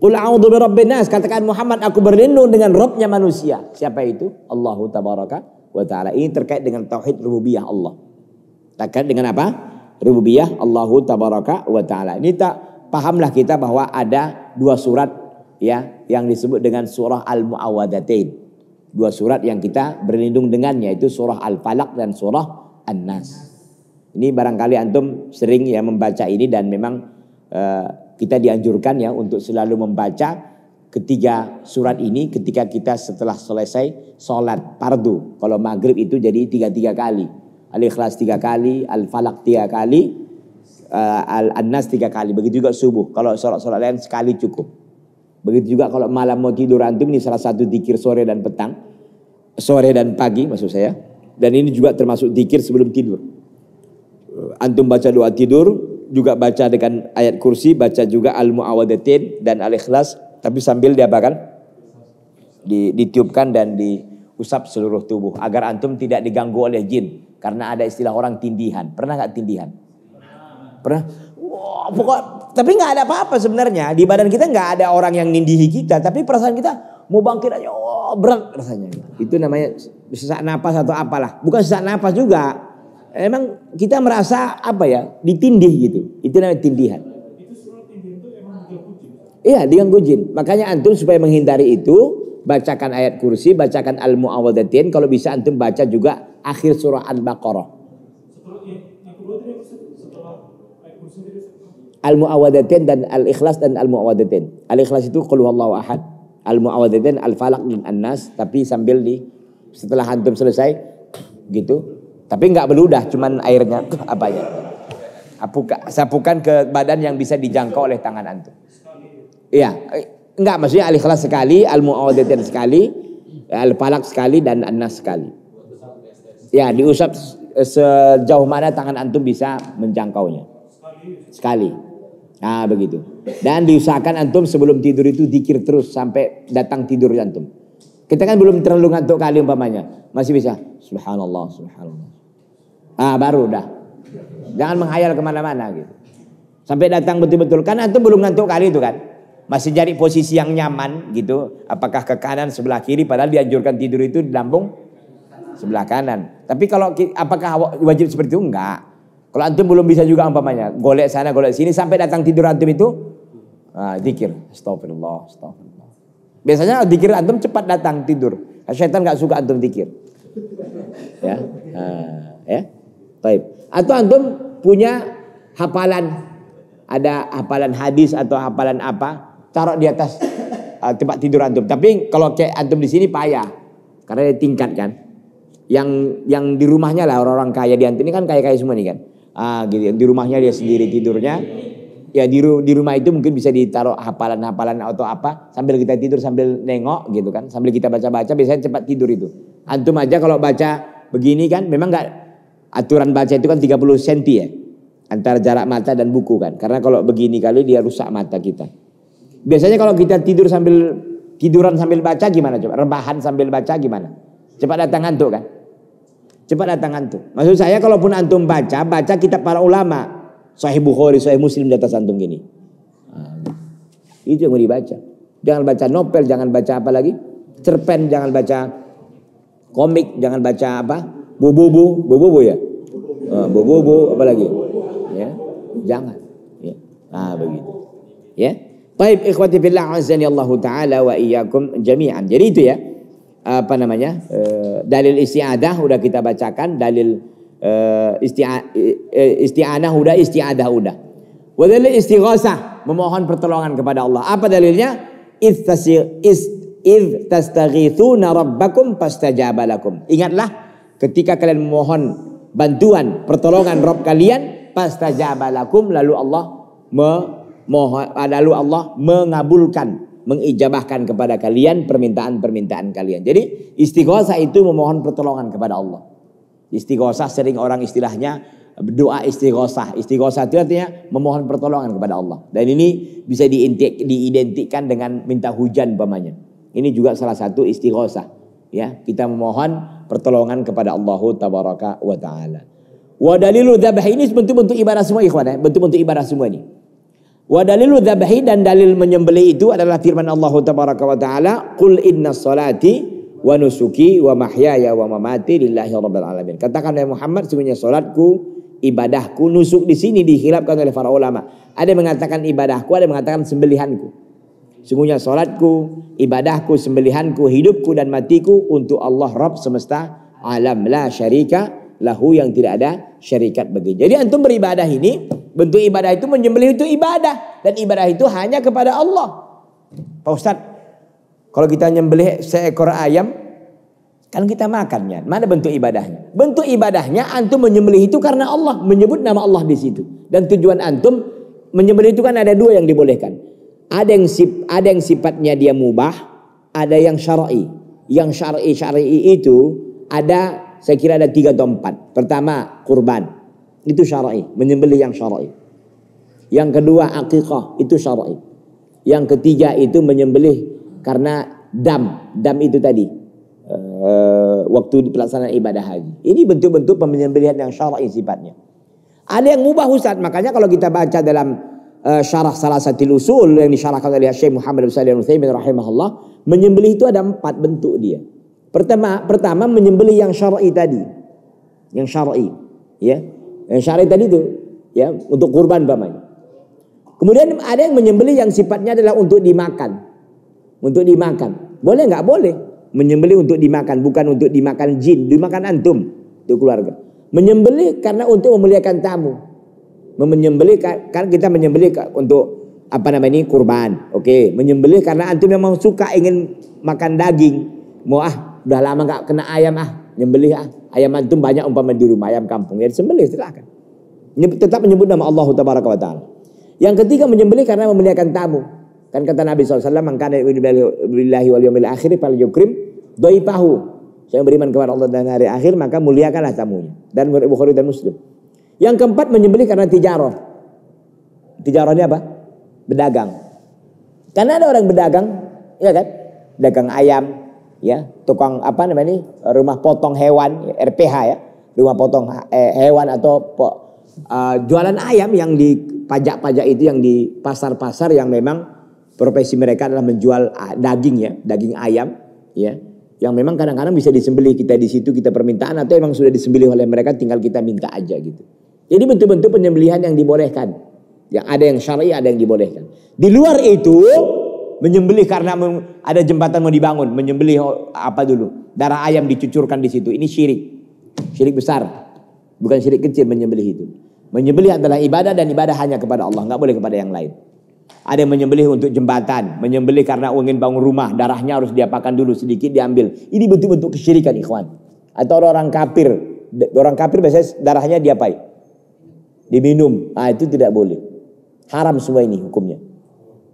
Qul a'udzu birabbin nas, katakan Muhammad aku berlindung dengan rabbnya manusia. Siapa itu? Allah tabaraka wa ta'ala. Ini terkait dengan tauhid rububiyah Allah, terkait dengan apa? Rububiyah Allahu tabaraka wa ta'ala. Ini tak pahamlah kita bahwa ada dua surat ya yang disebut dengan surah Al-Mu'awwadzatayn. Dua surat yang kita berlindung dengannya itu surah Al-Falaq dan surah An-Nas. Ini barangkali antum sering ya membaca ini, dan memang kita dianjurkan ya untuk selalu membaca ketiga surat ini ketika kita setelah selesai sholat fardu. Kalau maghrib itu jadi tiga kali. Al-Ikhlas 3 kali, Al-Falaq 3 kali, Al-Nas 3 kali. Begitu juga subuh. Kalau sholat-sholat lain sekali cukup. Begitu juga kalau malam mau tidur antum, ini salah satu zikir sore dan petang. Sore dan pagi maksud saya. Dan ini juga termasuk zikir sebelum tidur. Antum baca doa tidur, juga baca dengan ayat kursi, baca juga Al-Mu'awwadzatayn dan Al-Ikhlas. Tapi sambil diapakan? Ditiupkan dan diusap seluruh tubuh. Agar antum tidak diganggu oleh jin. Karena ada istilah orang tindihan. Pernah nggak tindihan? Pernah. Wow, pokok, tapi nggak ada apa-apa sebenarnya. Di badan kita nggak ada orang yang nindihi kita. Tapi perasaan kita mau bangkit aja, oh, berat rasanya. Itu namanya sesak napas atau apalah. Bukan sesak napas juga. Emang kita merasa apa ya? Ditindih gitu. Itu namanya tindihan. Iya, diganggu jin. Makanya antum supaya menghindari itu, bacakan ayat kursi, bacakan al-mu'awwadzatayn. Kalau bisa antum baca juga akhir surah Al-Baqarah. Al-mu'awwadzatayn dan al-ikhlas dan al-mu'awwadzatayn. Al-ikhlas itu qul huwallahu ahad. Al-mu'awwadzatayn al-falaq min an-nas, tapi sambil di setelah antum selesai gitu. Tapi nggak beludah, cuman airnya apa ya? Sapukan ke badan yang bisa dijangkau oleh tangan antum. Iya. Enggak, maksudnya al-ikhlas sekali, al-mu'awwadzatayn sekali, al-falaq sekali, dan an-nas sekali. Ya, diusap sejauh mana tangan antum bisa menjangkaunya. Sekali. Nah, begitu. Dan diusahakan antum sebelum tidur itu zikir terus sampai datang tidur antum. Kita kan belum terlalu ngantuk kali umpamanya. Masih bisa. Subhanallah, subhanallah. Ah, baru dah. Jangan menghayal kemana-mana gitu. Sampai datang betul-betul. Kan antum belum ngantuk kali itu kan. Masih cari posisi yang nyaman gitu. Apakah ke kanan, sebelah kiri, padahal dianjurkan tidur itu di lambung sebelah kanan. Tapi kalau apakah wajib seperti itu? Enggak. Kalau antum belum bisa juga umpamanya, golek sana, golek sini sampai datang tidur antum itu zikir. Astagfirullah, astagfirullah. Biasanya zikir antum cepat datang tidur. Syaitan enggak suka antum zikir. Ya. Ya. Baik. Atau antum punya hafalan, ada hafalan hadis atau hafalan apa, taruh di atas tempat tidur antum. Tapi kalau kayak antum di sini payah, karena dia tingkat kan. Yang di rumahnya lah orang-orang kaya di antum ini kan kaya-kaya semua nih kan. Gitu, di rumahnya dia sendiri tidurnya. Ya di rumah itu mungkin bisa ditaruh hafalan-hafalan atau apa, sambil kita tidur sambil nengok gitu kan, sambil kita baca-baca biasanya cepat tidur itu. Antum aja kalau baca begini kan, memang nggak, aturan baca itu kan 30 cm ya, antara jarak mata dan buku kan, karena kalau begini kali dia rusak mata kita. Biasanya kalau kita tidur sambil tiduran sambil baca gimana coba, rebahan sambil baca gimana, cepat datang antuk kan, cepat datang antuk. Maksud saya kalaupun antum baca kitab para ulama. Sahih Bukhari, Sahih Muslim di atas antum gini. Itu yang mau dibaca. Jangan baca novel, jangan baca apa lagi? Cerpen, jangan baca komik, jangan baca apa? Bobo ya? Bobo apa lagi? Ya. Jangan. Ya. Nah, begitu. Ya. Baik, ikhwati fillah azanillahu taala wa iyyakum jami'an. Jadi itu ya. Apa namanya? Dalil isti'adah udah kita bacakan, dalil isti'anah udah, isti'adah udah. Wa dalil istighasah, memohon pertolongan kepada Allah. Apa dalilnya? Idh tastaghithuna rabbakum fastajaba lakum. Ingatlah ketika kalian memohon bantuan, pertolongan Rabb kalian, fastajaba lakum, lalu Allah mengabulkan, mengijabahkan kepada kalian permintaan-permintaan kalian. Jadi istighasah itu memohon pertolongan kepada Allah. Istighosah sering orang istilahnya doa istighosah. Istighosah itu artinya memohon pertolongan kepada Allah. Dan ini bisa diidentikan dengan minta hujan umpamanya. Ini juga salah satu istighosah. Ya, kita memohon pertolongan kepada Allah Tabaraka wa Ta'ala. Wa dalilu dzabhi, ini bentuk-bentuk ibadah semua ikhwan ya. Bentuk-bentuk ibadah semua ini. Wa dalilu dzabhi, dan dalil menyembelih itu adalah firman Allah Tabaraka wa Ta'ala, "Qul inna sholati wa nusuki wa mahyaya wa mamati lillahi rabbil alamin." Katakan oleh Muhammad, sebenarnya salatku, ibadahku. Nusuk di sini dihilafkan oleh para ulama. Ada yang mengatakan ibadahku, ada yang mengatakan sembelihanku. Sungguhnya salatku, ibadahku, sembelihanku, hidupku dan matiku untuk Allah Rabb semesta alam, la syarika lahu, yang tidak ada syarikat bagi. Jadi antum beribadah ini, bentuk ibadah itu menyembelih itu ibadah, dan ibadah itu hanya kepada Allah. Pak Ustadz, kalau kita nyembelih seekor ayam, kan kita makannya. Mana bentuk ibadahnya? Bentuk ibadahnya antum menyembelih itu karena Allah, menyebut nama Allah di situ. Dan tujuan antum menyembelih itu kan ada dua yang dibolehkan. Ada yang sifatnya dia mubah, ada yang syar'i. Yang syar'i itu ada, saya kira ada 3 atau 4. Pertama, kurban. Itu syar'i, menyembelih yang syar'i. Yang kedua, akikah, itu syar'i. Yang ketiga itu menyembelih karena dam itu tadi waktu pelaksanaan ibadah haji. Ini bentuk-bentuk penyembelihan yang syar'i sifatnya. Ada yang mubah Ustaz, makanya kalau kita baca dalam syarah Salasatil Usul yang disyarahkan oleh Syaikh Muhammad bin Shalih Al-Utsaimin rahimahullah, menyembelih itu ada 4 bentuk dia. Pertama menyembelih yang syar'i tadi. Yang syar'i, ya. Yang syar'i tadi itu ya, untuk kurban umpamanya. Kemudian ada yang menyembelih yang sifatnya adalah untuk dimakan. Untuk dimakan. Boleh nggak? Boleh. Menyembelih untuk dimakan, bukan untuk dimakan jin, dimakan antum, untuk keluarga. Menyembelih karena untuk memuliakan tamu. Menyembelih karena kita menyembelih untuk apa namanya ini, kurban. Oke, menyembelih karena antum memang suka ingin makan daging. Mau udah lama nggak kena ayam nyembelih ayam antum banyak umpama di rumah, ayam kampung. Ya disembelih silahkan. Tetap menyebut nama Allah Tabaraka wa Ta'ala. Yang ketiga menyembelih karena memuliakan tamu. Kan kata Nabi SAW, maka billahi wal yawmil akhir fal yukrim dhaifahu. Saya beriman kepada Allah dan hari akhir, maka muliakanlah tamunya. Dan menurut Bukhari dan Muslim. Yang keempat menyembelih karena tijarah. Tijarah ini apa? Berdagang. Karena ada orang berdagang, ya kan? Dagang ayam, ya, tukang apa namanya ini? Rumah potong hewan, RPH ya. Rumah potong hewan atau jualan ayam yang dipajak-pajak itu, yang di pasar-pasar yang memang profesi mereka adalah menjual daging ya, daging ayam ya, yang memang kadang-kadang bisa disembelih kita di situ, kita permintaan, atau memang sudah disembelih oleh mereka, tinggal kita minta aja gitu. Jadi bentuk-bentuk penyembelihan yang dibolehkan, yang ada yang syar'i, ada yang dibolehkan. Di luar itu menyembelih karena ada jembatan mau dibangun, menyembelih apa dulu, darah ayam dicucurkan di situ, ini syirik besar, bukan syirik kecil menyembelih itu. Menyembelih adalah ibadah dan ibadah hanya kepada Allah, nggak boleh kepada yang lain. Ada yang menyembelih untuk jembatan, menyembelih karena ingin bangun rumah, darahnya harus diapakan dulu, sedikit diambil. Ini bentuk-bentuk kesyirikan, ikhwan. Atau orang kafir biasanya darahnya diapain? Diminum. Ah, itu tidak boleh. Haram semua ini hukumnya.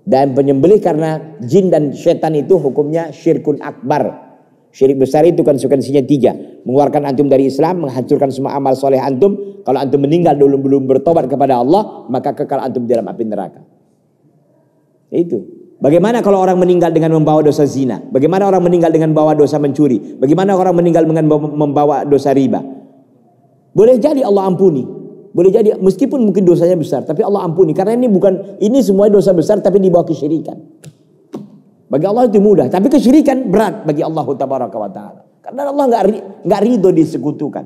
Dan penyembelih karena jin dan setan itu hukumnya syirkun akbar. Syirik besar itu konsekuensinya 3. Mengeluarkan antum dari Islam, menghancurkan semua amal soleh antum. Kalau antum meninggal dulu belum bertobat kepada Allah, maka kekal antum di dalam api neraka. Itu. Bagaimana kalau orang meninggal dengan membawa dosa zina? Bagaimana orang meninggal dengan membawa dosa mencuri? Bagaimana orang meninggal dengan membawa dosa riba? Boleh jadi Allah ampuni. Boleh jadi meskipun mungkin dosanya besar, tapi Allah ampuni karena ini bukan, ini semua dosa besar tapi dibawa kesyirikan. Bagi Allah itu mudah, tapi kesyirikan berat bagi Allah Tabaraka wa Ta'ala. Karena Allah nggak ridho disekutukan.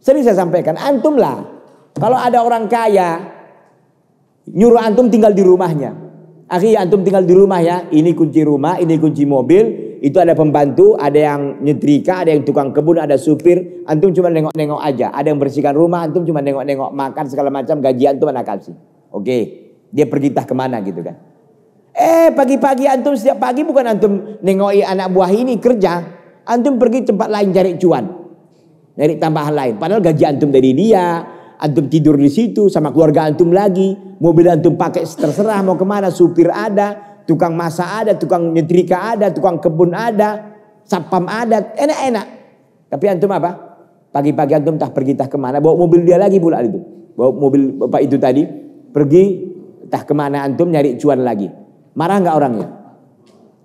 Sering saya sampaikan, antum lah. Kalau ada orang kaya nyuruh antum tinggal di rumahnya. Akhirnya antum tinggal di rumah ya. Ini kunci rumah, ini kunci mobil. Itu ada pembantu, ada yang nyetrika, ada yang tukang kebun, ada supir. Antum cuma nengok-nengok aja. Ada yang bersihkan rumah, antum cuma nengok-nengok, makan segala macam. Gaji antum anak kasih. Oke, dia pergi tah kemana gitu kan. Pagi-pagi antum setiap pagi bukan antum nengoki anak buah ini kerja, antum pergi tempat lain cari cuan, cari tambahan lain. Padahal gaji antum dari dia, antum tidur di situ sama keluarga antum lagi, mobil antum pakai terserah mau kemana, supir ada, tukang masak ada, tukang nyetrika ada, tukang kebun ada, sapam ada, enak-enak. Tapi antum apa? Pagi-pagi antum tah pergi tah kemana? Bawa mobil dia lagi pula itu, bawa mobil bapak itu tadi pergi tah kemana antum nyari cuan lagi. Marah nggak orangnya?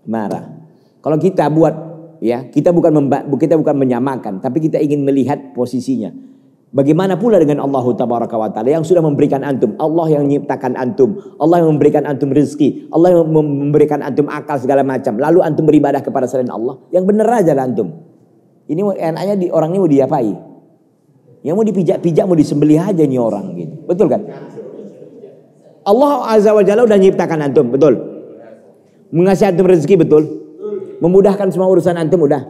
Marah. Kalau kita buat, ya kita bukan menyamakan, tapi kita ingin melihat posisinya. Bagaimana pula dengan Allah Tabaraka wa Ta'ala yang sudah memberikan antum, Allah yang menciptakan antum, Allah yang memberikan antum rezeki, Allah yang memberikan antum akal segala macam. Lalu antum beribadah kepada selain Allah, yang bener aja lah antum. Ini enaknya di orang ini mau diapain? Yang mau dipijak-pijak, mau disembelih aja nih orang gitu, betul kan? Allah Azza wa Jalla udah menciptakan antum, betul. Mengasih antum rezeki, betul. Memudahkan semua urusan antum, udah.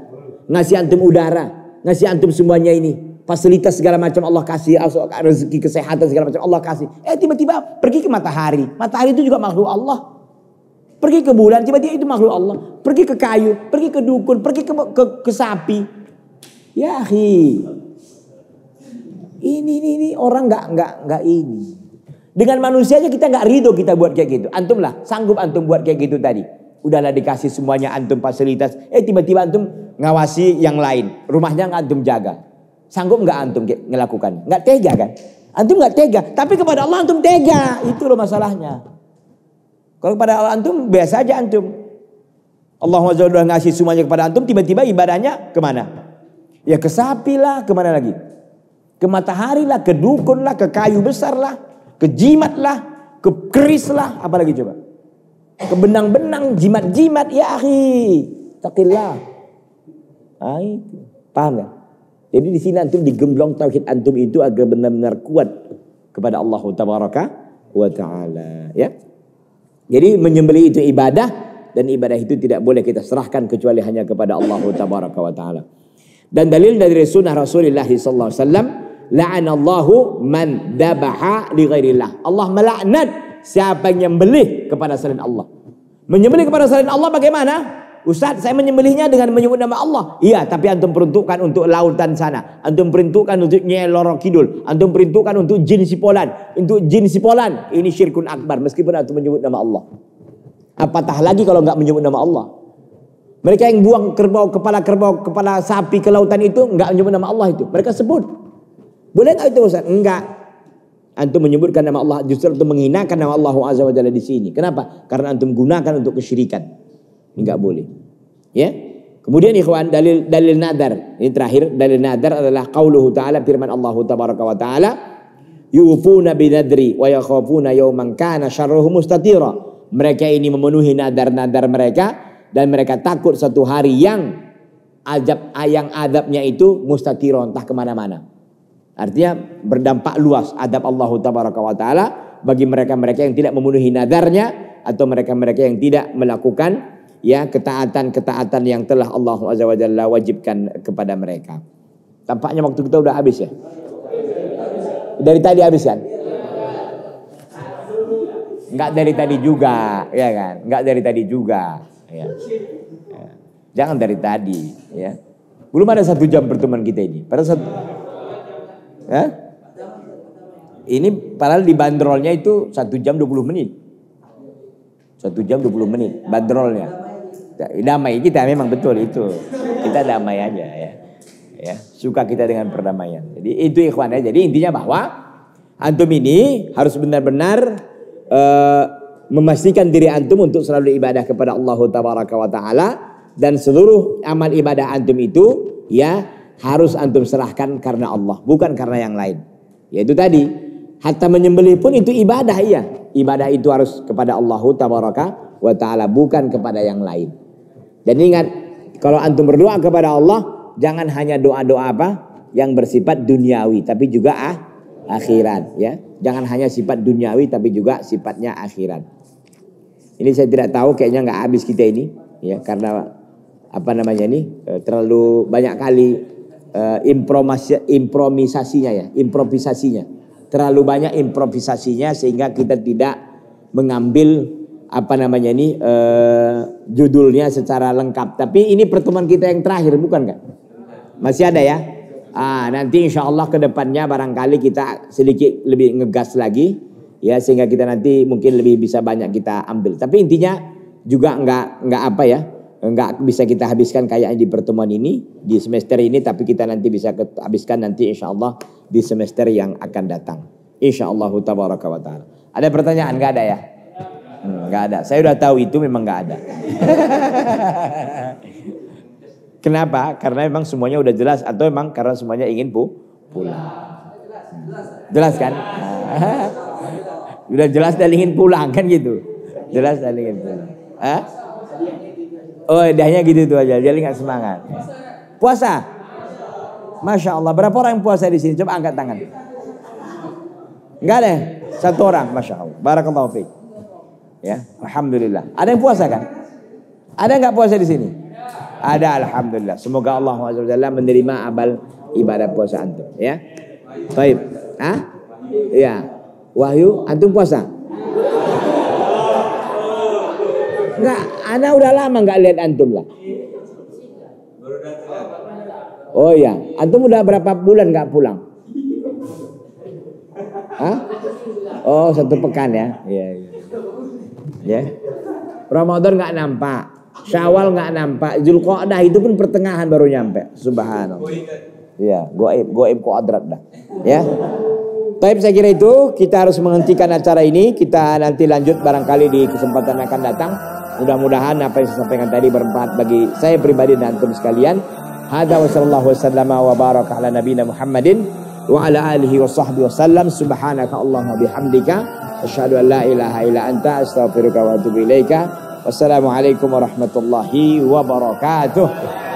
Ngasih antum udara, ngasih antum semuanya ini. Fasilitas segala macam Allah kasih, rezeki, kesehatan segala macam Allah kasih. Tiba-tiba pergi ke matahari. Matahari itu juga makhluk Allah. Pergi ke bulan, tiba-tiba itu makhluk Allah. Pergi ke kayu, pergi ke dukun, pergi ke sapi. Ya akhi. Ini orang nggak ini. Dengan manusianya kita nggak ridho kita buat kayak gitu. Antum lah, sanggup antum buat kayak gitu tadi. Udahlah dikasih semuanya antum fasilitas. Tiba-tiba antum ngawasi yang lain. Rumahnya nggak antum jaga. Sanggup nggak antum ngelakukan? Nggak tega kan? Antum nggak tega. Tapi kepada Allah antum tega. Itu loh masalahnya. Kalau kepada Allah antum biasa aja antum. Allah Azza wa Jalla ngasih semuanya kepada antum. Tiba-tiba ibadahnya kemana? Ya ke sapi lah, kemana lagi? Ke matahari lah, ke dukun lah, ke kayu besar lah. Kejimat lah, kekeris lah, apalagi coba. Kebenang-benang, jimat-jimat, ya akhi. Taqillah. Itu. Paham gak? Jadi di sini antum digemblong tauhid antum itu agar benar-benar kuat kepada Allah Tabaraka wa Ta'ala, ya. Jadi menyembelih itu ibadah dan ibadah itu tidak boleh kita serahkan kecuali hanya kepada Allah Tabaraka wa Ta'ala. Dan dalil dari sunnah Rasulullah sallallahu alaihi wasallam, la'anallahu man dabaha li ghairillah. Allah melaknat siapa yang menyembelih kepada selain Allah. Menyembelih kepada selain Allah bagaimana? Ustaz, saya menyembelihnya dengan menyebut nama Allah. Iya, tapi antum peruntukkan untuk lautan sana. Antum peruntukkan untuk Nyai Loro Kidul. Antum peruntukkan untuk jin Sipolan. Untuk jin Sipolan. Ini syirkun akbar meskipun antum menyebut nama Allah. Apatah lagi kalau enggak menyebut nama Allah. Mereka yang buang kepala sapi ke lautan itu enggak menyebut nama Allah itu. Mereka sebut. Boleh enggak itu Ustaz? Enggak. Antum menyebutkan nama Allah, justru antum menghinakan nama Allah Azza wa Jalla di sini. Kenapa? Karena antum gunakan untuk kesyirikan. Enggak boleh. Ya. Kemudian ikhwan, dalil nadar. Ini terakhir, dalil nadar adalah qauluhu ta'ala, firman Allah Tabaraka wa Ta'ala, yufuna binadri wa yakhafuna yawman kana syarruhu mustatira. Mereka ini memenuhi nadar-nadar mereka dan mereka takut satu hari yang azabnya itu mustatira, entah kemana-mana. Artinya berdampak luas adab Allah Tabaraka wa Ta'ala bagi mereka-mereka yang tidak memenuhi nadarnya atau mereka-mereka yang tidak melakukan ya ketaatan-ketaatan yang telah Allah Azza wa Jalla wajibkan kepada mereka. Tampaknya waktu kita sudah habis ya. Dari tadi habis kan? Enggak dari tadi juga, ya kan? Enggak dari tadi juga. Ya. Ya. Jangan dari tadi, ya. Belum ada 1 jam pertemuan kita ini. Pada satu, ya? Ini padahal di bandrolnya itu 1 jam 20 menit. 1 jam 20 menit bandrolnya. Damai kita memang betul itu. Kita damai aja ya. Ya, suka kita dengan perdamaian. Jadi itu ikhwan ya. Jadi intinya bahwa antum ini harus benar-benar memastikan diri antum untuk selalu ibadah kepada Allah Tabaraka wa Ta'ala, dan seluruh amal ibadah antum itu ya harus antum serahkan karena Allah, bukan karena yang lain. Yaitu tadi, hatta menyembelih pun itu ibadah ya. Ibadah itu harus kepada Allah Tabaraka wa Ta'ala, bukan kepada yang lain. Dan ingat, kalau antum berdoa kepada Allah, jangan hanya doa-doa apa yang bersifat duniawi, tapi juga akhirat ya. Jangan hanya sifat duniawi, tapi juga sifatnya akhirat. Ini saya tidak tahu, kayaknya nggak habis kita ini ya, karena apa namanya ini terlalu banyak kali improvisasinya. Terlalu banyak improvisasinya sehingga kita tidak mengambil apa namanya ini judulnya secara lengkap. Tapi ini pertemuan kita yang terakhir, bukan kan? Masih ada ya? Ah, nanti insya Allah kedepannya barangkali kita sedikit lebih ngegas lagi ya, sehingga kita nanti mungkin lebih bisa banyak kita ambil. Tapi intinya juga nggak apa ya, nggak bisa kita habiskan kayak di pertemuan ini di semester ini, tapi kita nanti bisa habiskan nanti insya Allah di semester yang akan datang. Insya Allah tabaraka wa ta'ala. Ada pertanyaan? Nggak ada ya? Nggak ada, saya udah tahu itu memang nggak ada. Kenapa? Karena memang semuanya udah jelas, atau memang karena semuanya ingin pulang? Jelas kan? Udah jelas dan ingin pulang kan gitu. Jelas dan ingin pulang. Hah? Oh, dahnya gitu tuh aja, jadi nggak semangat. Puasa? Masya Allah, berapa orang yang puasa di sini? Coba angkat tangan. Nggak ada? 1 orang, masya Allah. Barakallahu fiik. Ya, alhamdulillah. Ada yang puasa kan? Ada nggak puasa di sini? Ada, alhamdulillah. Semoga Allah SWT menerima amal ibadah puasa antum. Ya, baik. Ah, ya. Wahyu, antum puasa? Nggak, ana udah lama nggak lihat antum lah. Oh ya, antum udah berapa bulan nggak pulang? Hah? Oh, 1 pekan ya. Iya. Ya. Ya, Ramadan nggak nampak, Syawal nggak nampak, Dzulqa'dah itu pun pertengahan baru nyampe. Subhanallah. Ya, goib kuadrat dah. Ya, tapi saya kira itu kita harus menghentikan acara ini. Kita nanti lanjut barangkali di kesempatan yang akan datang. Mudah-mudahan apa yang saya sampaikan tadi bermanfaat bagi saya pribadi dan antum sekalian. Hada wassallallahu wasallama wa baraka ala nabiyina Muhammadin wa ala alihi wa sahbihi wasallam. Subhanaka Allahumma bihamdika. Asyhadu an la ilaha illa anta astaghfiruka wa atubu ilaika. Wassalamualaikum warahmatullahi wabarakatuh.